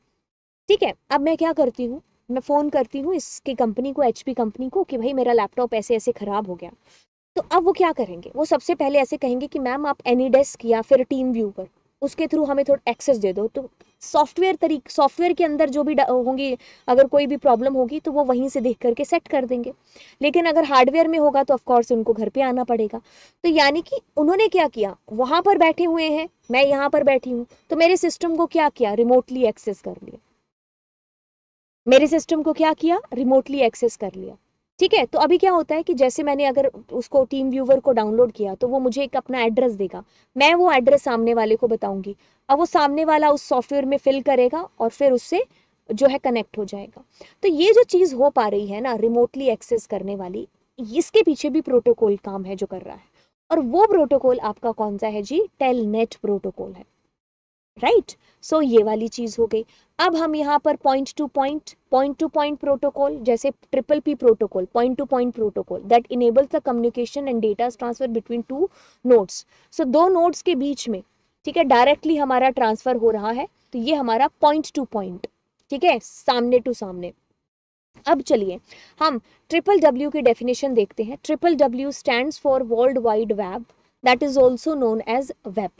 ठीक है, अब मैं क्या करती हूँ, मैं फ़ोन करती हूँ इसकी कंपनी को, HP कंपनी को, कि भाई मेरा लैपटॉप ऐसे ऐसे ख़राब हो गया। तो अब वो क्या करेंगे, वो सबसे पहले ऐसे कहेंगे कि मैम आप AnyDesk या फिर TeamViewer, उसके थ्रू हमें थोड़ा एक्सेस दे दो। तो सॉफ्टवेयर के अंदर जो भी होंगी, अगर कोई भी प्रॉब्लम होगी तो वो वहीं से देख करके सेट कर देंगे, लेकिन अगर हार्डवेयर में होगा तो ऑफकोर्स उनको घर पे आना पड़ेगा। तो यानी कि उन्होंने क्या किया, वहाँ पर बैठे हुए हैं, मैं यहाँ पर बैठी हूँ, तो मेरे सिस्टम को क्या किया, रिमोटली एक्सेस कर लिया, मेरे सिस्टम को क्या किया, रिमोटली एक्सेस कर लिया, ठीक है। तो अभी क्या होता है कि जैसे मैंने अगर उसको TeamViewer को डाउनलोड किया तो वो मुझे एक अपना एड्रेस देगा, मैं वो एड्रेस सामने वाले को बताऊंगी, अब वो सामने वाला उस सॉफ्टवेयर में फिल करेगा और फिर उससे जो है कनेक्ट हो जाएगा। तो ये जो चीज़ हो पा रही है ना रिमोटली एक्सेस करने वाली, इसके पीछे भी प्रोटोकॉल काम है जो कर रहा है, और वो प्रोटोकॉल आपका कौन सा है जी, टेलनेट प्रोटोकॉल है, राइट। सो ये वाली चीज़ हो गई। अब हम यहाँ पर पॉइंट टू पॉइंट प्रोटोकॉल जैसे PPP protocol, point to point protocol that enables the communication and data transfer between two nodes. So दो नोड्स के बीच में, ठीक है, डायरेक्टली हमारा ट्रांसफर हो रहा है, तो ये हमारा पॉइंट टू पॉइंट, ठीक है, सामने टू सामने। अब चलिए हम WWW की डेफिनेशन देखते हैं। WWW stands for world wide web, that is also known as web.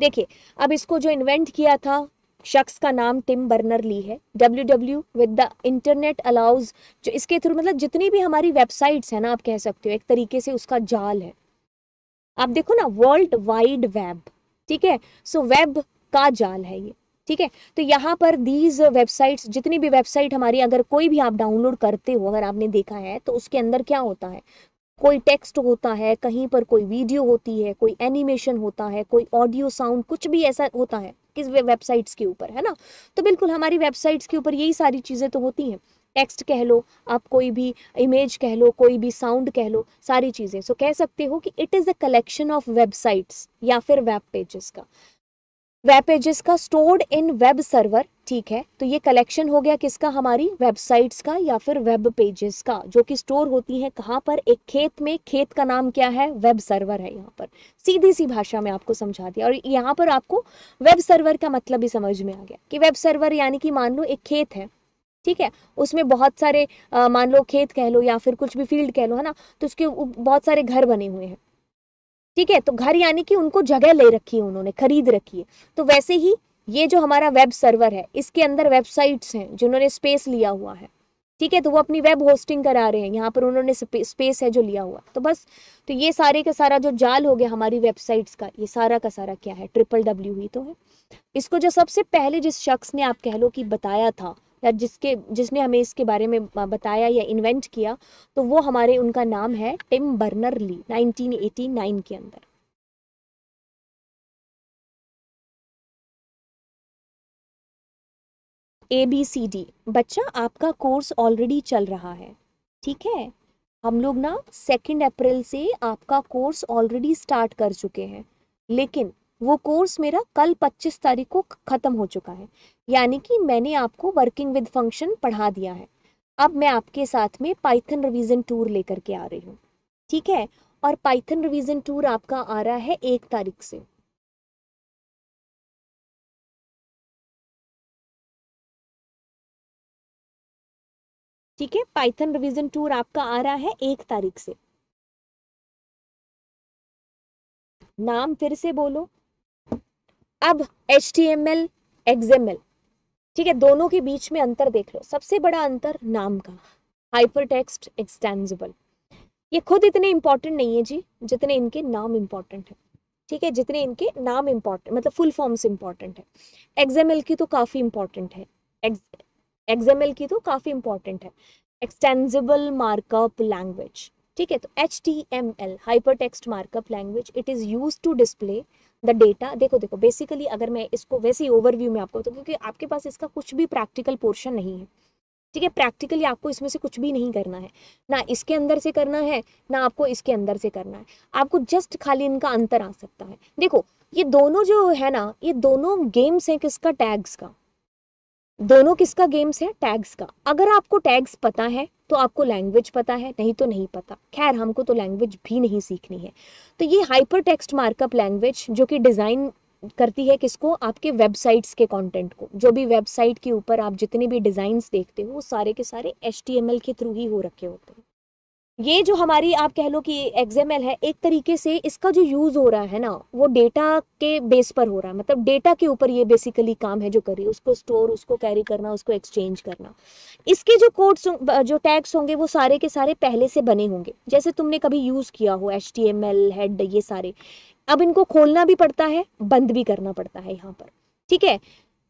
देखिए अब इसको जो इन्वेंट किया था शख्स का नाम टिम बर्नर ली है। WWW with the internet allows, जो इसके थ्रू मतलब जितनी भी हमारी वेबसाइट्स हैं ना, आप कह सकते हो एक तरीके से उसका जाल है। आप देखो ना वर्ल्ड वाइड वेब, ठीक है, सो वेब का जाल है ये, ठीक है। तो यहाँ पर दीज वेबसाइट्स, जितनी भी वेबसाइट हमारी, अगर कोई भी आप डाउनलोड करते हो, अगर आपने देखा है तो उसके अंदर क्या होता है, कोई टेक्स्ट होता है, कहीं पर कोई वीडियो होती है, कोई एनिमेशन होता है, कोई ऑडियो साउंड, कुछ भी ऐसा होता है किस वेबसाइट्स के ऊपर, है ना। तो बिल्कुल हमारी वेबसाइट्स के ऊपर यही सारी चीज़ें तो होती हैं, टेक्स्ट कह लो आप, कोई भी इमेज कह लो, कोई भी साउंड कह लो, सारी चीज़ें। सो कह सकते हो कि it is a collection of websites या फिर वेब पेजेस का स्टोर्ड इन वेब सर्वर, ठीक है। तो ये कलेक्शन हो गया किसका, हमारी वेबसाइट्स का या फिर वेब पेजेस का, जो कि स्टोर होती हैं कहाँ पर, एक खेत में। खेत का नाम क्या है, वेब सर्वर है। यहाँ पर सीधी सी भाषा में आपको समझा दिया, और यहाँ पर आपको वेब सर्वर का मतलब भी समझ में आ गया कि वेब सर्वर यानी कि मान लो एक खेत है, ठीक है, उसमें बहुत सारे मान लो खेत कह लो या फिर कुछ भी फील्ड कह लो, है ना, तो उसके बहुत सारे घर बने हुए हैं, ठीक है। तो घर यानी कि उनको जगह ले रखी है, उन्होंने खरीद रखी है। तो वैसे ही ये जो हमारा वेब सर्वर है, इसके अंदर वेबसाइट्स हैं जिन्होंने स्पेस लिया हुआ है, ठीक है, तो वो अपनी वेब होस्टिंग करा रहे हैं, यहाँ पर उन्होंने स्पेस है जो लिया हुआ। तो बस, तो ये सारे का सारा जो जाल हो गया हमारी वेबसाइट्स का, ये सारा का सारा क्या है, WWW ही तो है। इसको जो सबसे पहले जिस शख्स ने, आप कह लो कि बताया था, या जिसने हमें इसके बारे में बताया या इन्वेंट किया, तो वो हमारे, उनका नाम है टिम बर्नर ली, 1989 के अंदर। ABCD बच्चा आपका कोर्स ऑलरेडी चल रहा है, ठीक है, हम लोग ना 2 अप्रैल से आपका कोर्स ऑलरेडी स्टार्ट कर चुके हैं, लेकिन वो कोर्स मेरा कल 25 तारीख को ख़त्म हो चुका है, यानी कि मैंने आपको वर्किंग विद फंक्शन पढ़ा दिया है। अब मैं आपके साथ में पाइथन रिवीजन टूर लेकर के आ रही हूँ, ठीक है, और पाइथन रिवीजन टूर आपका आ रहा है 1 तारीख से। ठीक है, पाइथन रिवीजन टूर आपका आ रहा है 1 तारीख से। नाम फिर से बोलो। अब HTML, XML, ठीक है, दोनों के बीच में अंतर देख लो। सबसे बड़ा अंतर नाम का, हाइपरटेक्स्ट एक्सटेंजिबल। ये खुद इतने इम्पॉर्टेंट नहीं है जी जितने इनके नाम इम्पॉर्टेंट है, ठीक है, जितने इनके नाम इम्पॉर्टेंट, मतलब फुल फॉर्म्स इम्पॉर्टेंट है। XML की तो काफ़ी इम्पॉर्टेंट है, XML की तो काफ़ी इम्पॉर्टेंट है, एक्सटेंजिबल मार्कअप लैंग्वेज, ठीक है। तो HTML hypertext markup language, it is use to display the data. देखो बेसिकली अगर मैं इसको वैसे ही ओवरव्यू में आपको, तो क्योंकि आपके पास इसका कुछ भी प्रैक्टिकल पोर्शन नहीं है, ठीक है, प्रैक्टिकली आपको इसमें से कुछ भी नहीं करना है, ना इसके अंदर से करना है, ना आपको इसके अंदर से करना है, आपको जस्ट खाली इनका अंतर आ सकता है। देखो ये दोनों जो है ना, ये दोनों गेम्स हैं किसका, टैग्स का। दोनों किसका गेम्स है, टैग्स का। अगर आपको टैग्स पता है तो आपको लैंग्वेज पता है, नहीं तो नहीं पता। खैर हमको तो लैंग्वेज भी नहीं सीखनी है। तो ये हाइपर टेक्स्ट मार्कअप लैंग्वेज जो कि डिज़ाइन करती है किसको, आपके वेबसाइट्स के कंटेंट को। जो भी वेबसाइट के ऊपर आप जितने भी डिज़ाइंस देखते हो, वो सारे के सारे HTML के थ्रू ही हो रखे होते हैं। ये जो हमारी, आप कह लो कि XML है, एक तरीके से इसका जो यूज़ हो रहा है ना, वो डेटा के बेस पर हो रहा है, मतलब डेटा के ऊपर ये बेसिकली काम है जो कर रही है, उसको स्टोर, उसको कैरी करना, उसको एक्सचेंज करना। इसके जो कोड्स, जो टैग्स होंगे, वो सारे के सारे पहले से बने होंगे, जैसे तुमने कभी यूज़ किया हो, HTML हेड, ये सारे। अब इनको खोलना भी पड़ता है, बंद भी करना पड़ता है यहाँ पर, ठीक है।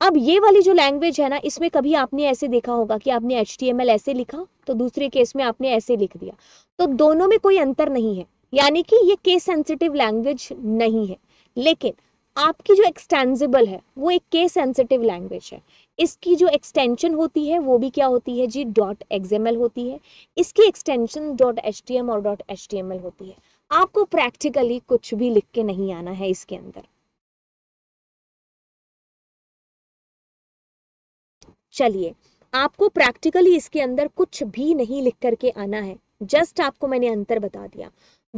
अब ये वाली जो लैंग्वेज है ना, इसमें कभी आपने ऐसे देखा होगा कि आपने HTML ऐसे लिखा तो दूसरे केस में आपने ऐसे लिख दिया, तो दोनों में कोई अंतर नहीं है, यानी कि ये केस सेंसिटिव लैंग्वेज नहीं है। लेकिन आपकी जो एक्सटेंजिबल है वो एक केस सेंसिटिव लैंग्वेज है। इसकी जो एक्सटेंशन होती है वो भी क्या होती है जी, डॉट XML होती है। इसकी एक्सटेंशन डॉट HTML और डॉट HTML होती है। आपको प्रैक्टिकली कुछ भी लिख के नहीं आना है इसके अंदर। चलिए, आपको प्रैक्टिकली इसके अंदर कुछ भी नहीं लिख करके आना है, जस्ट आपको मैंने अंतर बता दिया।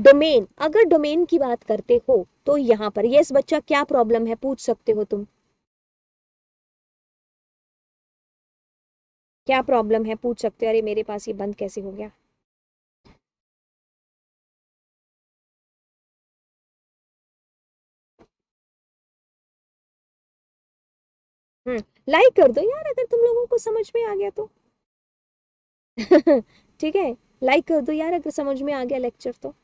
डोमेन, अगर डोमेन की बात करते हो तो यहाँ पर यस बच्चा क्या प्रॉब्लम है पूछ सकते हो तुम, क्या प्रॉब्लम है पूछ सकते हो। अरे मेरे पास ये बंद कैसे हो गया, लाइक कर दो यार अगर तुम लोगों को समझ में आ गया तो ठीक है, लाइक कर दो यार अगर समझ में आ गया लेक्चर तो।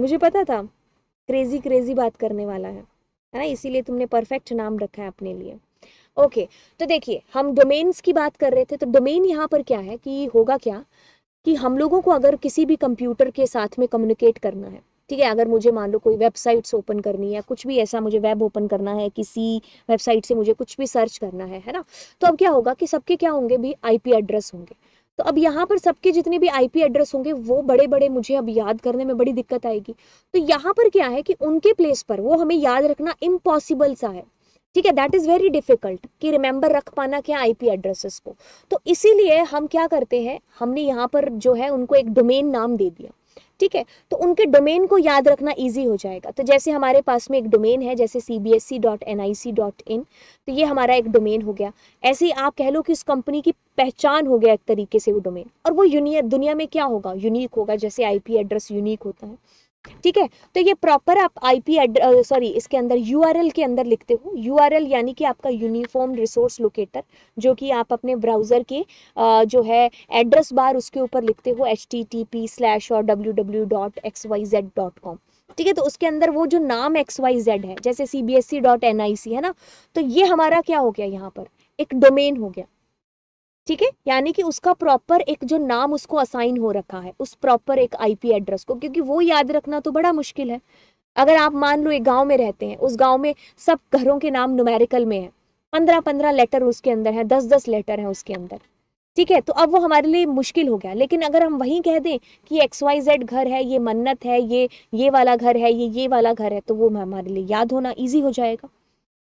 मुझे पता था क्रेजी क्रेजी बात करने वाला है ना, इसीलिए तुमने परफेक्ट नाम रखा है अपने लिए। ओके, तो देखिए हम डोमेन्स की बात कर रहे थे। तो डोमेन यहाँ पर क्या है कि होगा क्या कि हम लोगों को अगर किसी भी कंप्यूटर के साथ में कम्युनिकेट करना है, ठीक है, अगर मुझे मान लो कोई वेबसाइट्स ओपन करनी है, कुछ भी ऐसा मुझे वेब ओपन करना है, किसी वेबसाइट से मुझे कुछ भी सर्च करना है ना, तो अब क्या होगा कि सबके क्या होंगे भी IP एड्रेस होंगे। तो अब यहाँ पर सबके जितने भी IP एड्रेस होंगे वो बड़े बड़े, मुझे अब याद करने में बड़ी दिक्कत आएगी। तो यहाँ पर क्या है कि उनके प्लेस पर वो हमें याद रखना इम्पॉसिबल सा है, ठीक है, दैट इज़ वेरी डिफिकल्ट कि रिमेंबर रख पाना क्या IP एड्रेसेस को। तो इसीलिए हम क्या करते हैं, हमने यहाँ पर जो है उनको एक डोमेन नाम दे दिया, ठीक है, तो उनके डोमेन को याद रखना इजी हो जाएगा। तो जैसे हमारे पास में एक डोमेन है जैसे cbse.nic.in, तो ये हमारा एक डोमेन हो गया। ऐसे ही आप कह लो कि उस कंपनी की पहचान हो गया एक तरीके से वो डोमेन, और वो दुनिया में क्या होगा, यूनिक होगा, जैसे IP एड्रेस यूनिक होता है, ठीक है। तो ये प्रॉपर आप इसके अंदर URL के अंदर लिखते हो। URL यानी कि आपका यूनिफॉर्म रिसोर्स लोकेटर, जो कि आप अपने ब्राउज़र के जो है एड्रेस बार उसके ऊपर लिखते हो http/www.xyz.com, ठीक है। तो उसके अंदर वो जो नाम XYZ है जैसे cbse.nic है ना, तो ये हमारा क्या हो गया, यहाँ पर एक डोमेन हो गया, ठीक है, यानी कि उसका प्रॉपर एक जो नाम उसको असाइन हो रखा है उस प्रॉपर एक IP एड्रेस को, क्योंकि वो याद रखना तो बड़ा मुश्किल है। अगर आप मान लो एक गांव में रहते हैं, उस गांव में सब घरों के नाम न्यूमेरिकल में है, 15-15 लेटर उसके अंदर है, 10-10 लेटर है उसके अंदर, ठीक है, तो अब वो हमारे लिए मुश्किल हो गया। लेकिन अगर हम वहीं कह दें कि XYZ घर है, ये मन्नत है, ये वाला घर है, ये वाला घर है, तो वो हमारे लिए याद होना ईजी हो जाएगा,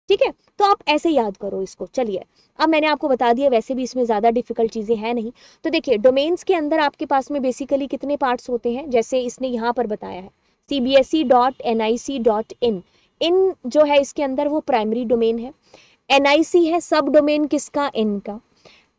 ठीक है। तो आप ऐसे याद करो इसको। चलिए, अब मैंने आपको बता दिया, वैसे भी इसमें ज़्यादा डिफिकल्ट चीज़ें हैं नहीं। तो देखिए डोमेन्स के अंदर आपके पास में बेसिकली कितने पार्ट्स होते हैं, जैसे इसने यहाँ पर बताया है cbse.nic.in, इन जो है इसके अंदर वो प्राइमरी डोमेन है, NIC है सब डोमेन किसका, इन का,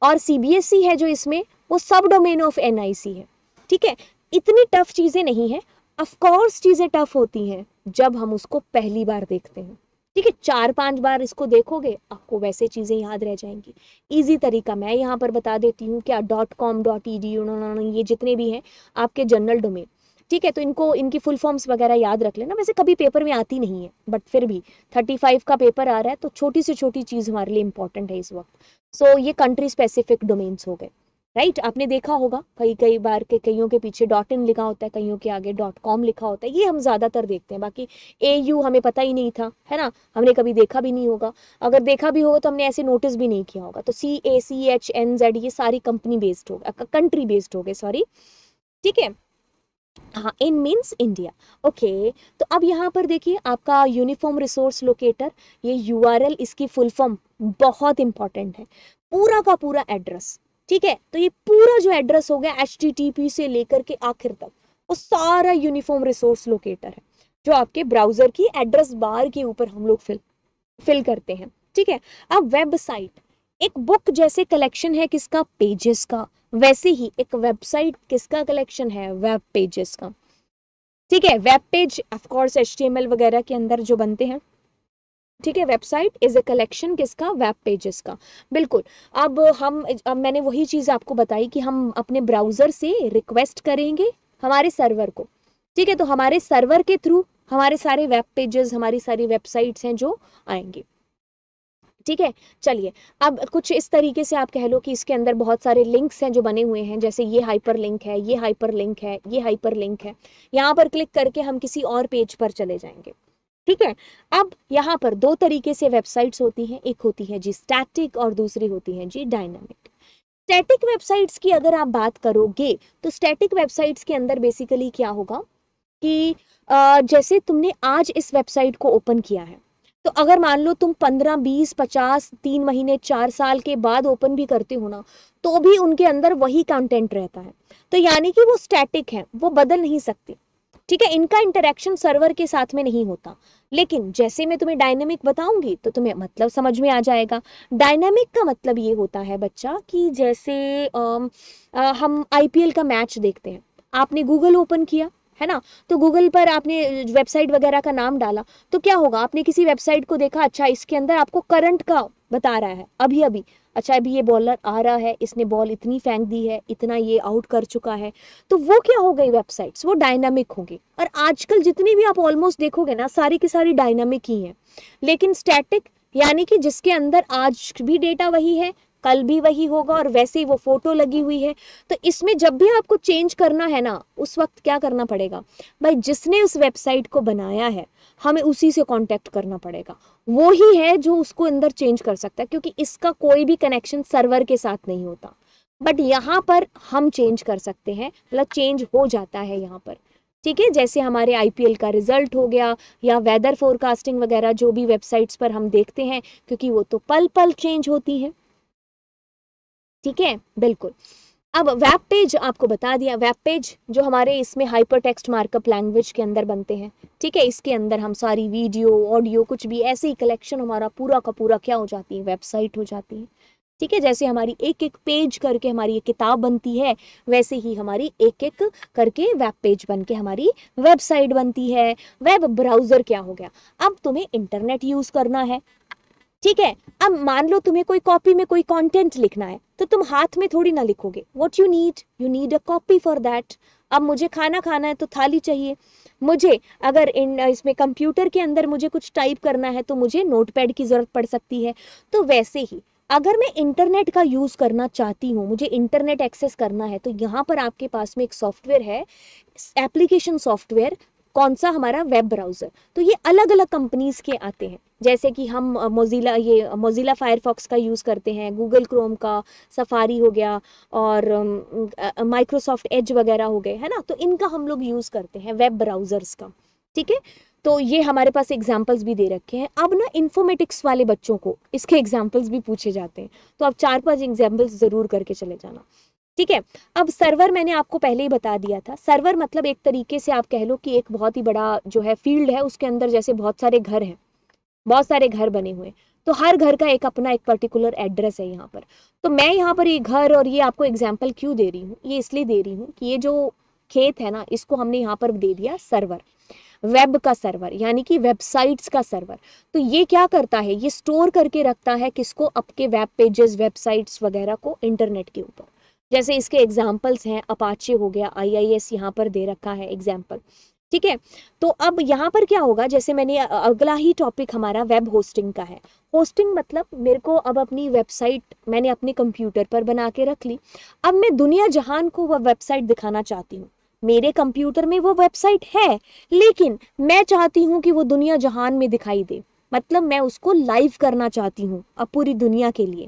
और CBSE है जो इसमें वो सब डोमेन ऑफ NIC है, ठीक है। इतनी टफ चीज़ें नहीं हैं, ऑफकोर्स चीज़ें टफ होती हैं जब हम उसको पहली बार देखते हैं, ठीक है, 4-5 बार इसको देखोगे आपको वैसे चीज़ें याद रह जाएंगी। इजी तरीका मैं यहाँ पर बता देती हूँ, क्या .com .edu ये जितने भी हैं आपके जनरल डोमेन, ठीक है, तो इनको इनकी फुल फॉर्म्स वगैरह याद रख लेना। वैसे कभी पेपर में आती नहीं है, बट फिर भी 35 का पेपर आ रहा है तो छोटी से छोटी चीज़ हमारे लिए इंपॉर्टेंट है इस वक्त। सो ये कंट्री स्पेसिफिक डोमेन्स हो गए, राइट। आपने देखा होगा कई बार के कईयों के पीछे .in लिखा होता है, कईयों के आगे .com लिखा होता है, ये हम ज़्यादातर देखते हैं। बाकी AU हमें पता ही नहीं था, है ना, हमने कभी देखा भी नहीं होगा, अगर देखा भी होगा तो हमने ऐसे नोटिस भी नहीं किया होगा। तो CACHNZ ये सारी कंपनी बेस्ड हो गए, कंट्री बेस्ड हो गए, सॉरी, ठीक है, हाँ, इन मीन्स इंडिया। ओके, तो अब यहाँ पर देखिए आपका यूनिफॉर्म रिसोर्स लोकेटर, ये URL, इसकी फुल फॉर्म बहुत इंपॉर्टेंट है, पूरा का पूरा एड्रेस, ठीक है। तो ये पूरा जो एड्रेस हो गया HTTP से लेकर के आखिर तक, वो सारा यूनिफॉर्म रिसोर्स लोकेटर है जो आपके ब्राउजर की एड्रेस बार के ऊपर हम लोग फिल करते हैं, ठीक है। अब वेबसाइट, एक बुक जैसे कलेक्शन है किसका, पेजेस का, वैसे ही एक वेबसाइट किसका कलेक्शन है, वेब पेजेस का, ठीक है। वेब पेज ऑफकोर्स HTML वगैरह के अंदर जो बनते हैं, ठीक है, वेबसाइट इज अ कलेक्शन किसका, वेब पेजेस का, बिल्कुल। अब मैंने वही चीज़ आपको बताई कि हम अपने ब्राउज़र से रिक्वेस्ट करेंगे हमारे सर्वर को, ठीक है, तो हमारे सर्वर के थ्रू हमारे सारे वेब पेजेस, हमारी सारी वेबसाइट्स हैं जो आएंगे, ठीक है। चलिए, अब कुछ इस तरीके से आप कह लो कि इसके अंदर बहुत सारे लिंक्स हैं जो बने हुए हैं, जैसे ये हाइपर लिंक है, ये हाइपर लिंक है, ये हाइपर लिंक है, यहाँ पर क्लिक करके हम किसी और पेज पर चले जाएंगे, ठीक है। अब यहाँ पर दो तरीके से वेबसाइट्स होती हैं, एक होती है जी स्टैटिक और दूसरी होती है जी डायनामिक। स्टैटिक वेबसाइट्स की अगर आप बात करोगे तो स्टैटिक वेबसाइट्स के अंदर बेसिकली क्या होगा कि जैसे तुमने आज इस वेबसाइट को ओपन किया है तो अगर मान लो तुम 15, 20, 50, 3 महीने, 4 साल के बाद ओपन भी करते हो ना तो भी उनके अंदर वही कंटेंट रहता है। तो यानी कि वो स्टैटिक है, वो बदल नहीं सकती, ठीक है। इनका इंटरेक्शन सर्वर के साथ में नहीं होता। लेकिन जैसे मैं तुम्हें डायनामिक बताऊंगी तो तुम्हें मतलब समझ में आ जाएगा। डायनामिक का मतलब ये होता है बच्चा कि जैसे हम IPL का मैच देखते हैं, आपने गूगल ओपन किया है ना, तो गूगल पर आपने वेबसाइट वगैरह का नाम डाला तो क्या होगा, आपने किसी वेबसाइट को देखा, अच्छा इसके अंदर आपको करंट का बता रहा है अभी अभी, अच्छा अभी ये बॉलर आ रहा है, इसने बॉल इतनी फेंक दी है, इतना ये आउट कर चुका है, तो वो क्या हो गई वेबसाइट्स, वो डायनामिक होगी। और आजकल जितनी भी आप ऑलमोस्ट देखोगे ना सारी की सारी डायनामिक ही है। लेकिन स्टैटिक यानी कि जिसके अंदर आज भी डेटा वही है, कल भी वही होगा और वैसे ही वो फोटो लगी हुई है। तो इसमें जब भी आपको चेंज करना है ना उस वक्त क्या करना पड़ेगा भाई, जिसने उस वेबसाइट को बनाया है हमें उसी से कांटेक्ट करना पड़ेगा, वो ही है जो उसको अंदर चेंज कर सकता है, क्योंकि इसका कोई भी कनेक्शन सर्वर के साथ नहीं होता। बट यहाँ पर हम चेंज कर सकते हैं, मतलब चेंज हो जाता है यहाँ पर, ठीक है। जैसे हमारे IPL का रिजल्ट हो गया या वेदर फोरकास्टिंग वगैरह जो भी वेबसाइट्स पर हम देखते हैं, क्योंकि वो तो पल पल चेंज होती है, ठीक है, बिल्कुल। अब वेब पेज आपको बता दिया, वेब पेज जो हमारे इसमें हाइपर टेक्स्ट मार्कअप लैंग्वेज के अंदर बनते हैं, ठीक है, इसके अंदर हम सारी वीडियो, ऑडियो, कुछ भी ऐसे ही कलेक्शन हमारा पूरा का पूरा क्या हो जाती है, वेबसाइट हो जाती है, ठीक है। जैसे हमारी एक एक पेज करके हमारी एक किताब बनती है, वैसे ही हमारी एक एक करके वेब पेज बन के हमारी वेबसाइट बनती है। वेब ब्राउजर क्या हो गया, अब तुम्हें इंटरनेट यूज़ करना है, ठीक है। अब मान लो तुम्हें कोई कॉपी में कोई कंटेंट लिखना है तो तुम हाथ में थोड़ी ना लिखोगे, what you need a copy for that. अब मुझे खाना खाना है तो थाली चाहिए, मुझे अगर इसमें कंप्यूटर के अंदर मुझे कुछ टाइप करना है तो मुझे नोटपैड की ज़रूरत पड़ सकती है। तो वैसे ही अगर मैं इंटरनेट का यूज़ करना चाहती हूँ, मुझे इंटरनेट एक्सेस करना है, तो यहाँ पर आपके पास में एक सॉफ्टवेयर है, एप्लीकेशन सॉफ्टवेयर, कौन सा, हमारा वेब ब्राउज़र। तो ये अलग अलग कंपनीज़ के आते हैं, जैसे कि हम मोजिला फायरफॉक्स का यूज़ करते हैं, गूगल क्रोम का, सफारी हो गया और माइक्रोसॉफ्ट एज वगैरह हो गए, है ना। तो इनका हम लोग यूज़ करते हैं वेब ब्राउज़र्स का, ठीक है। तो ये हमारे पास एग्जाम्पल्स भी दे रखे हैं। अब ना इन्फॉर्मेटिक्स वाले बच्चों को इसके एग्जाम्पल्स भी पूछे जाते हैं, तो आप 4-5 एग्जाम्पल्स ज़रूर करके चले जाना, ठीक है। अब सर्वर मैंने आपको पहले ही बता दिया था, सर्वर मतलब एक तरीके से आप कह लो कि एक बहुत ही बड़ा जो है फील्ड है, उसके अंदर जैसे बहुत सारे घर हैं, बहुत सारे घर बने हुए, तो हर घर का एक अपना एक पर्टिकुलर एड्रेस है यहाँ पर। तो मैं यहाँ पर ये घर और ये आपको एग्जाम्पल क्यों दे रही हूँ, ये इसलिए दे रही हूँ कि ये जो खेत है ना इसको हमने यहाँ पर दे दिया सर्वर, वेब का सर्वर यानी कि वेबसाइट्स का सर्वर। तो ये क्या करता है, ये स्टोर करके रखता है किसको, आपके वेब पेजेस, वेबसाइट्स वगैरह को इंटरनेट के ऊपर। जैसे इसके एग्जाम्पल्स हैं अपाचे हो गया, IIS यहाँ पर दे रखा है एग्जाम्पल, ठीक है। तो अब यहाँ पर क्या होगा, जैसे मैंने अगला ही टॉपिक हमारा वेब होस्टिंग का है। होस्टिंग मतलब मेरे को अब अपनी वेबसाइट मैंने अपने कंप्यूटर पर बना के रख ली, अब मैं दुनिया जहान को वह वेबसाइट दिखाना चाहती हूँ। मेरे कंप्यूटर में वो वेबसाइट है लेकिन मैं चाहती हूँ कि वो दुनिया जहान में दिखाई दे, मतलब मैं उसको लाइव करना चाहती हूँ अब पूरी दुनिया के लिए,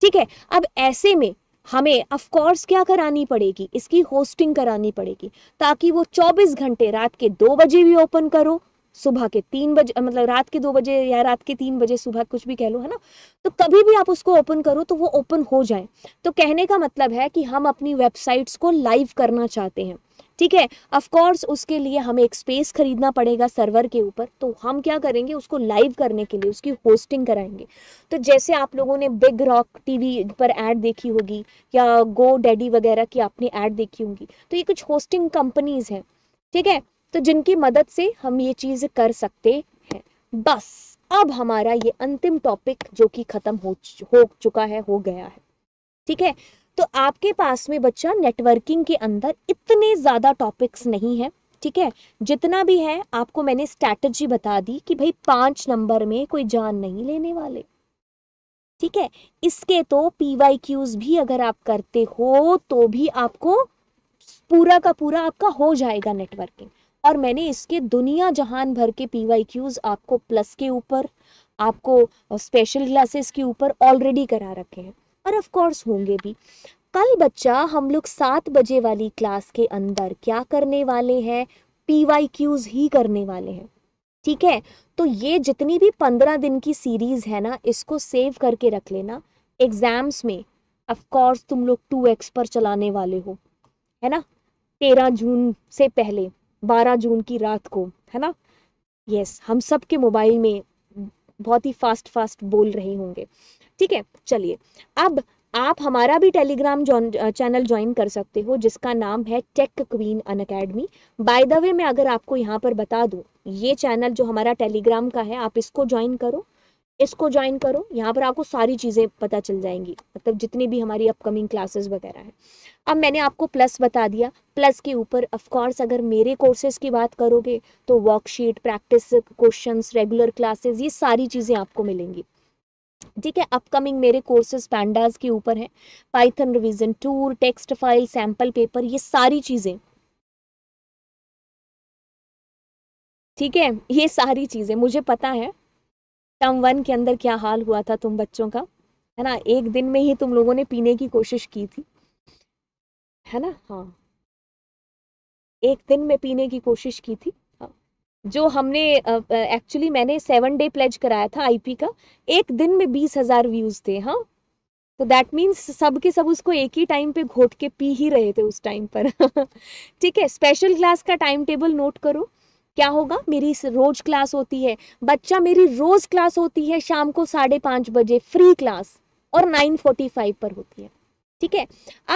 ठीक है। अब ऐसे में हमें ऑफकोर्स क्या करानी पड़ेगी, इसकी होस्टिंग करानी पड़ेगी, ताकि वो 24 घंटे रात के 2 बजे भी ओपन करो, सुबह के 3 बजे, मतलब रात के 2 बजे या रात के 3 बजे, सुबह कुछ भी कह लो, है ना। तो कभी भी आप उसको ओपन करो तो वो ओपन हो जाए। तो कहने का मतलब है कि हम अपनी वेबसाइट्स को लाइव करना चाहते हैं, ठीक है। ऑफकोर्स उसके लिए हमें एक स्पेस खरीदना पड़ेगा सर्वर के ऊपर, तो हम क्या करेंगे, उसको लाइव करने के लिए उसकी होस्टिंग कराएंगे। तो जैसे आप लोगों ने बिग रॉक टीवी पर ऐड देखी होगी या गो डैडी वगैरह की आपने ऐड देखी होगी, तो ये कुछ होस्टिंग कंपनीज हैं, ठीक है, तो जिनकी मदद से हम ये चीज़ कर सकते हैं। बस अब हमारा ये अंतिम टॉपिक जो कि ख़त्म हो चुका है, हो गया है, ठीक है। तो आपके पास में बच्चा नेटवर्किंग के अंदर इतने ज़्यादा टॉपिक्स नहीं हैं, ठीक है। जितना भी है आपको मैंने स्ट्रैटेजी बता दी कि भाई 5 नंबर में कोई जान नहीं लेने वाले, ठीक है। इसके तो PYQs भी अगर आप करते हो तो भी आपको पूरा का पूरा आपका हो जाएगा नेटवर्किंग। और मैंने इसके दुनिया जहान भर के PYQs आपको प्लस के ऊपर, आपको स्पेशल क्लासेस के ऊपर ऑलरेडी करा रखे हैं और ऑफ कोर्स होंगे भी। कल बच्चा हम लोग 7 बजे वाली क्लास के अंदर क्या करने वाले हैं, PYQs ही करने वाले हैं, ठीक है। तो ये जितनी भी 15 दिन की सीरीज है ना, इसको सेव करके रख लेना। एग्जाम्स में ऑफ कोर्स तुम लोग 2x पर चलाने वाले हो, है ना, 13 जून से पहले 12 जून की रात को, है ना। यस, हम सब के मोबाइल में बहुत ही फास्ट बोल रहे होंगे, ठीक है। चलिए, अब आप हमारा भी टेलीग्राम चैनल ज्वाइन कर सकते हो जिसका नाम है Tech Queen Unacademy. By the way, मैं अगर आपको यहाँ पर बता दूँ, ये चैनल जो हमारा टेलीग्राम का है, आप इसको ज्वाइन करो, इसको ज्वाइन करो, यहाँ पर आपको सारी चीज़ें पता चल जाएंगी, मतलब जितनी भी हमारी अपकमिंग क्लासेस वगैरह हैं। अब मैंने आपको प्लस बता दिया, प्लस के ऊपर ऑफ कोर्स अगर मेरे कोर्सेज़ की बात करोगे तो worksheet, practice questions, regular classes, ये सारी चीज़ें आपको मिलेंगी, ठीक है। अपकमिंग मेरे कोर्सेज पैंडास के ऊपर हैं, Python revision tour, text file, sample paper, ये सारी चीज़ें, ठीक है, ये सारी चीज़ें। मुझे पता है टर्म 1 के अंदर क्या हाल हुआ था तुम बच्चों का, है ना, एक दिन में ही तुम लोगों ने पीने की कोशिश की थी, है ना, हाँ, एक दिन में पीने की कोशिश की थी। हाँ, जो हमने एक्चुअली मैंने 7 डे प्लेज कराया था आईपी का, एक दिन में 20,000 व्यूज थे। हाँ, तो दैट मीन्स सब के सब उसको एक ही टाइम पे घोट के पी ही रहे थे उस टाइम पर ठीक है। स्पेशल क्लास का टाइम टेबल नोट करो, क्या होगा, मेरी रोज क्लास होती है बच्चा, मेरी रोज क्लास होती है शाम को 5:30 बजे फ्री क्लास, और 9:45 पर होती है, ठीक है।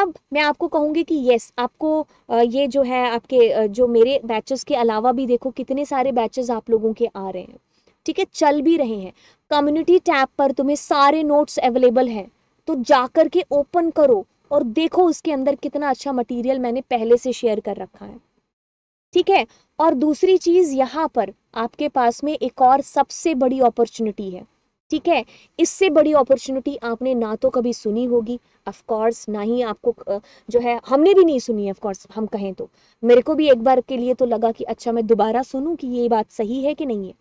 अब मैं आपको कहूँगी कि यस, आपको ये जो है आपके जो मेरे बैचेस के अलावा भी देखो कितने सारे बैचेस आप लोगों के आ रहे हैं, ठीक है, चल भी रहे हैं। कम्युनिटी टैब पर तुम्हें सारे नोट्स अवेलेबल हैं, तो जाकर के ओपन करो और देखो उसके अंदर कितना अच्छा मटीरियल मैंने पहले से शेयर कर रखा है, ठीक है। और दूसरी चीज़, यहाँ पर आपके पास में एक और सबसे बड़ी अपॉर्चुनिटी है, ठीक है। इससे बड़ी अपॉर्चुनिटी आपने ना तो कभी सुनी होगी ऑफ कोर्स, ना ही आपको जो है, हमने भी नहीं सुनी है ऑफ कोर्स, हम कहें तो। मेरे को भी एक बार के लिए तो लगा कि अच्छा मैं दोबारा सुनूं कि ये बात सही है कि नहीं है,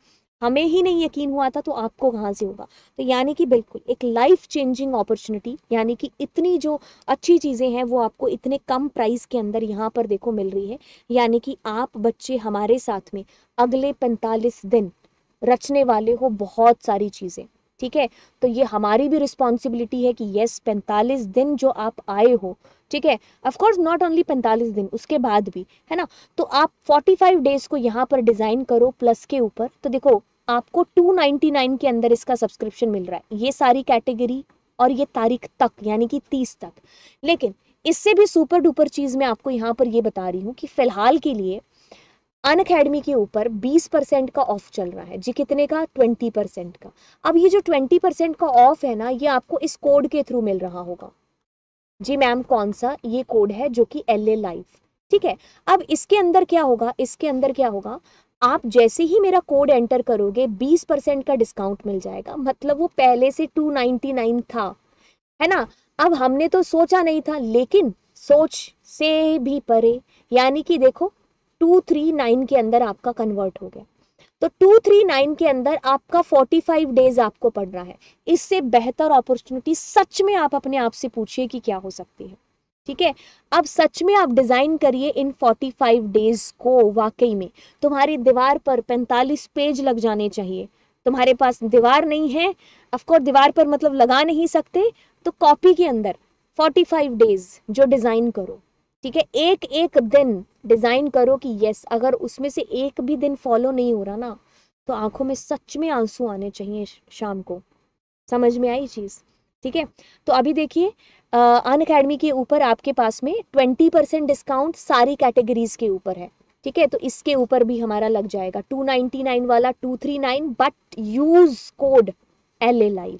हमें ही नहीं यकीन हुआ था तो आपको कहाँ से होगा। तो यानी कि बिल्कुल एक लाइफ चेंजिंग अपॉर्चुनिटी, यानी कि इतनी जो अच्छी चीज़ें हैं वो आपको इतने कम प्राइस के अंदर यहाँ पर देखो मिल रही है। यानी कि आप बच्चे हमारे साथ में अगले 45 दिन रचने वाले हो बहुत सारी चीज़ें, ठीक है। तो ये हमारी भी रिस्पॉन्सिबिलिटी है कि यस, 45 दिन जो आप आए हो, ठीक है, ऑफकोर्स नॉट ओनली 45 दिन, उसके बाद भी, है ना। तो आप 45 डेज को यहाँ पर डिज़ाइन करो प्लस के ऊपर, तो देखो आपको 299 के अंदर इसका सब्सक्रिप्शन मिल रहा है, ये सारी कैटेगरी और ये तारीख तक, यानी कि 30 तक। लेकिन इससे भी सुपर डुपर चीज़ मैं आपको यहाँ पर ये बता रही हूँ कि फ़िलहाल के लिए अनअकैडमी के ऊपर 20% का ऑफ चल रहा है जी। कितने का? 20% का। अब ये जो 20% का ऑफ है ना, ये आपको इस कोड के थ्रू मिल रहा होगा जी। मैम कौन सा? ये कोड है जो कि LA लाइव, ठीक है। अब इसके अंदर क्या होगा, इसके अंदर क्या होगा, आप जैसे ही मेरा कोड एंटर करोगे 20% का डिस्काउंट मिल जाएगा। मतलब वो पहले से 299 था, है ना, अब हमने तो सोचा नहीं था, लेकिन सोच से भी परे, यानी कि देखो 239 के अंदर आपका कन्वर्ट हो गया। तो 239 के अंदर आपका 45 डेज आपको पड़ रहा है। इससे बेहतर अपॉर्चुनिटी सच में आप अपने आप से पूछिए कि क्या हो सकती है, ठीक है। अब सच में आप डिज़ाइन करिए इन 45 डेज को। वाकई में तुम्हारी दीवार पर 45 पेज लग जाने चाहिए। तुम्हारे पास दीवार नहीं है, ऑफकोर्स दीवार पर मतलब लगा नहीं सकते, तो कॉपी के अंदर 45 डेज जो डिज़ाइन करो, ठीक है, एक एक दिन डिज़ाइन करो कि यस, अगर उसमें से एक भी दिन फॉलो नहीं हो रहा ना, तो आंखों में सच में आंसू आने चाहिए शाम को। समझ में आई चीज़? ठीक है। तो अभी देखिए अनअकैडमी के ऊपर आपके पास में 20% डिस्काउंट सारी कैटेगरीज के ऊपर है, ठीक है। तो इसके ऊपर भी हमारा लग जाएगा 299 वाला 239, but use code LA live,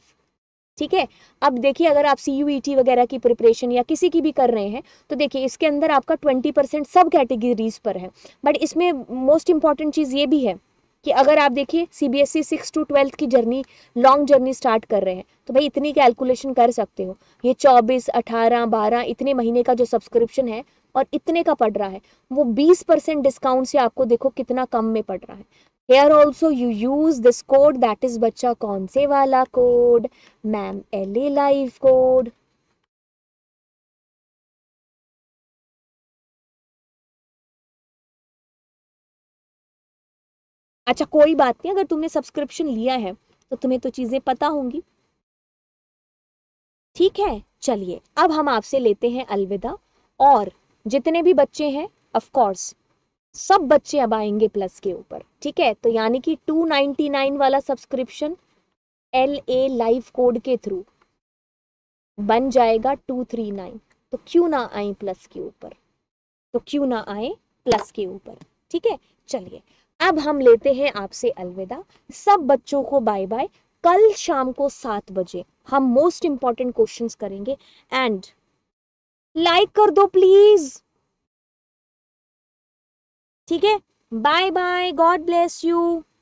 ठीक है। अब देखिए, अगर आप CUET वगैरह की प्रिपरेशन या किसी की भी कर रहे हैं, तो देखिए इसके अंदर आपका 20% सब कैटेगरीज पर है। बट इसमें मोस्ट इम्पॉर्टेंट चीज़ ये भी है कि अगर आप देखिए CBSE 6 to 12 की जर्नी, लॉन्ग जर्नी स्टार्ट कर रहे हैं, तो भाई इतनी कैलकुलेशन कर सकते हो। ये 24, 18, 12 इतने महीने का जो सब्सक्रिप्शन है और इतने का पड़ रहा है, वो 20% डिस्काउंट से आपको देखो कितना कम में पड़ रहा है. Here also you use this code, that is बच्चा कौन से वाला code ma'am, LA live code. अच्छा कोई बात नहीं, अगर तुमने सब्सक्रिप्शन लिया है तो तुम्हें तो चीजें पता होंगी. ठीक है, चलिए अब हम आपसे लेते हैं अलविदा. और जितने भी बच्चे हैं ऑफ कोर्स सब बच्चे अब आएंगे प्लस के ऊपर. ठीक है, तो यानी कि 299 वाला सब्सक्रिप्शन LA लाइव कोड के थ्रू बन जाएगा 239. तो क्यों ना आए प्लस के ऊपर, तो क्यों ना आए प्लस के ऊपर. ठीक है, चलिए अब हम लेते हैं आपसे अलविदा. सब बच्चों को बाय बाय. कल शाम को 7 बजे हम मोस्ट इंपॉर्टेंट क्वेश्चंस करेंगे. एंड लाइक कर दो प्लीज. ठीक है, bye bye, God bless you.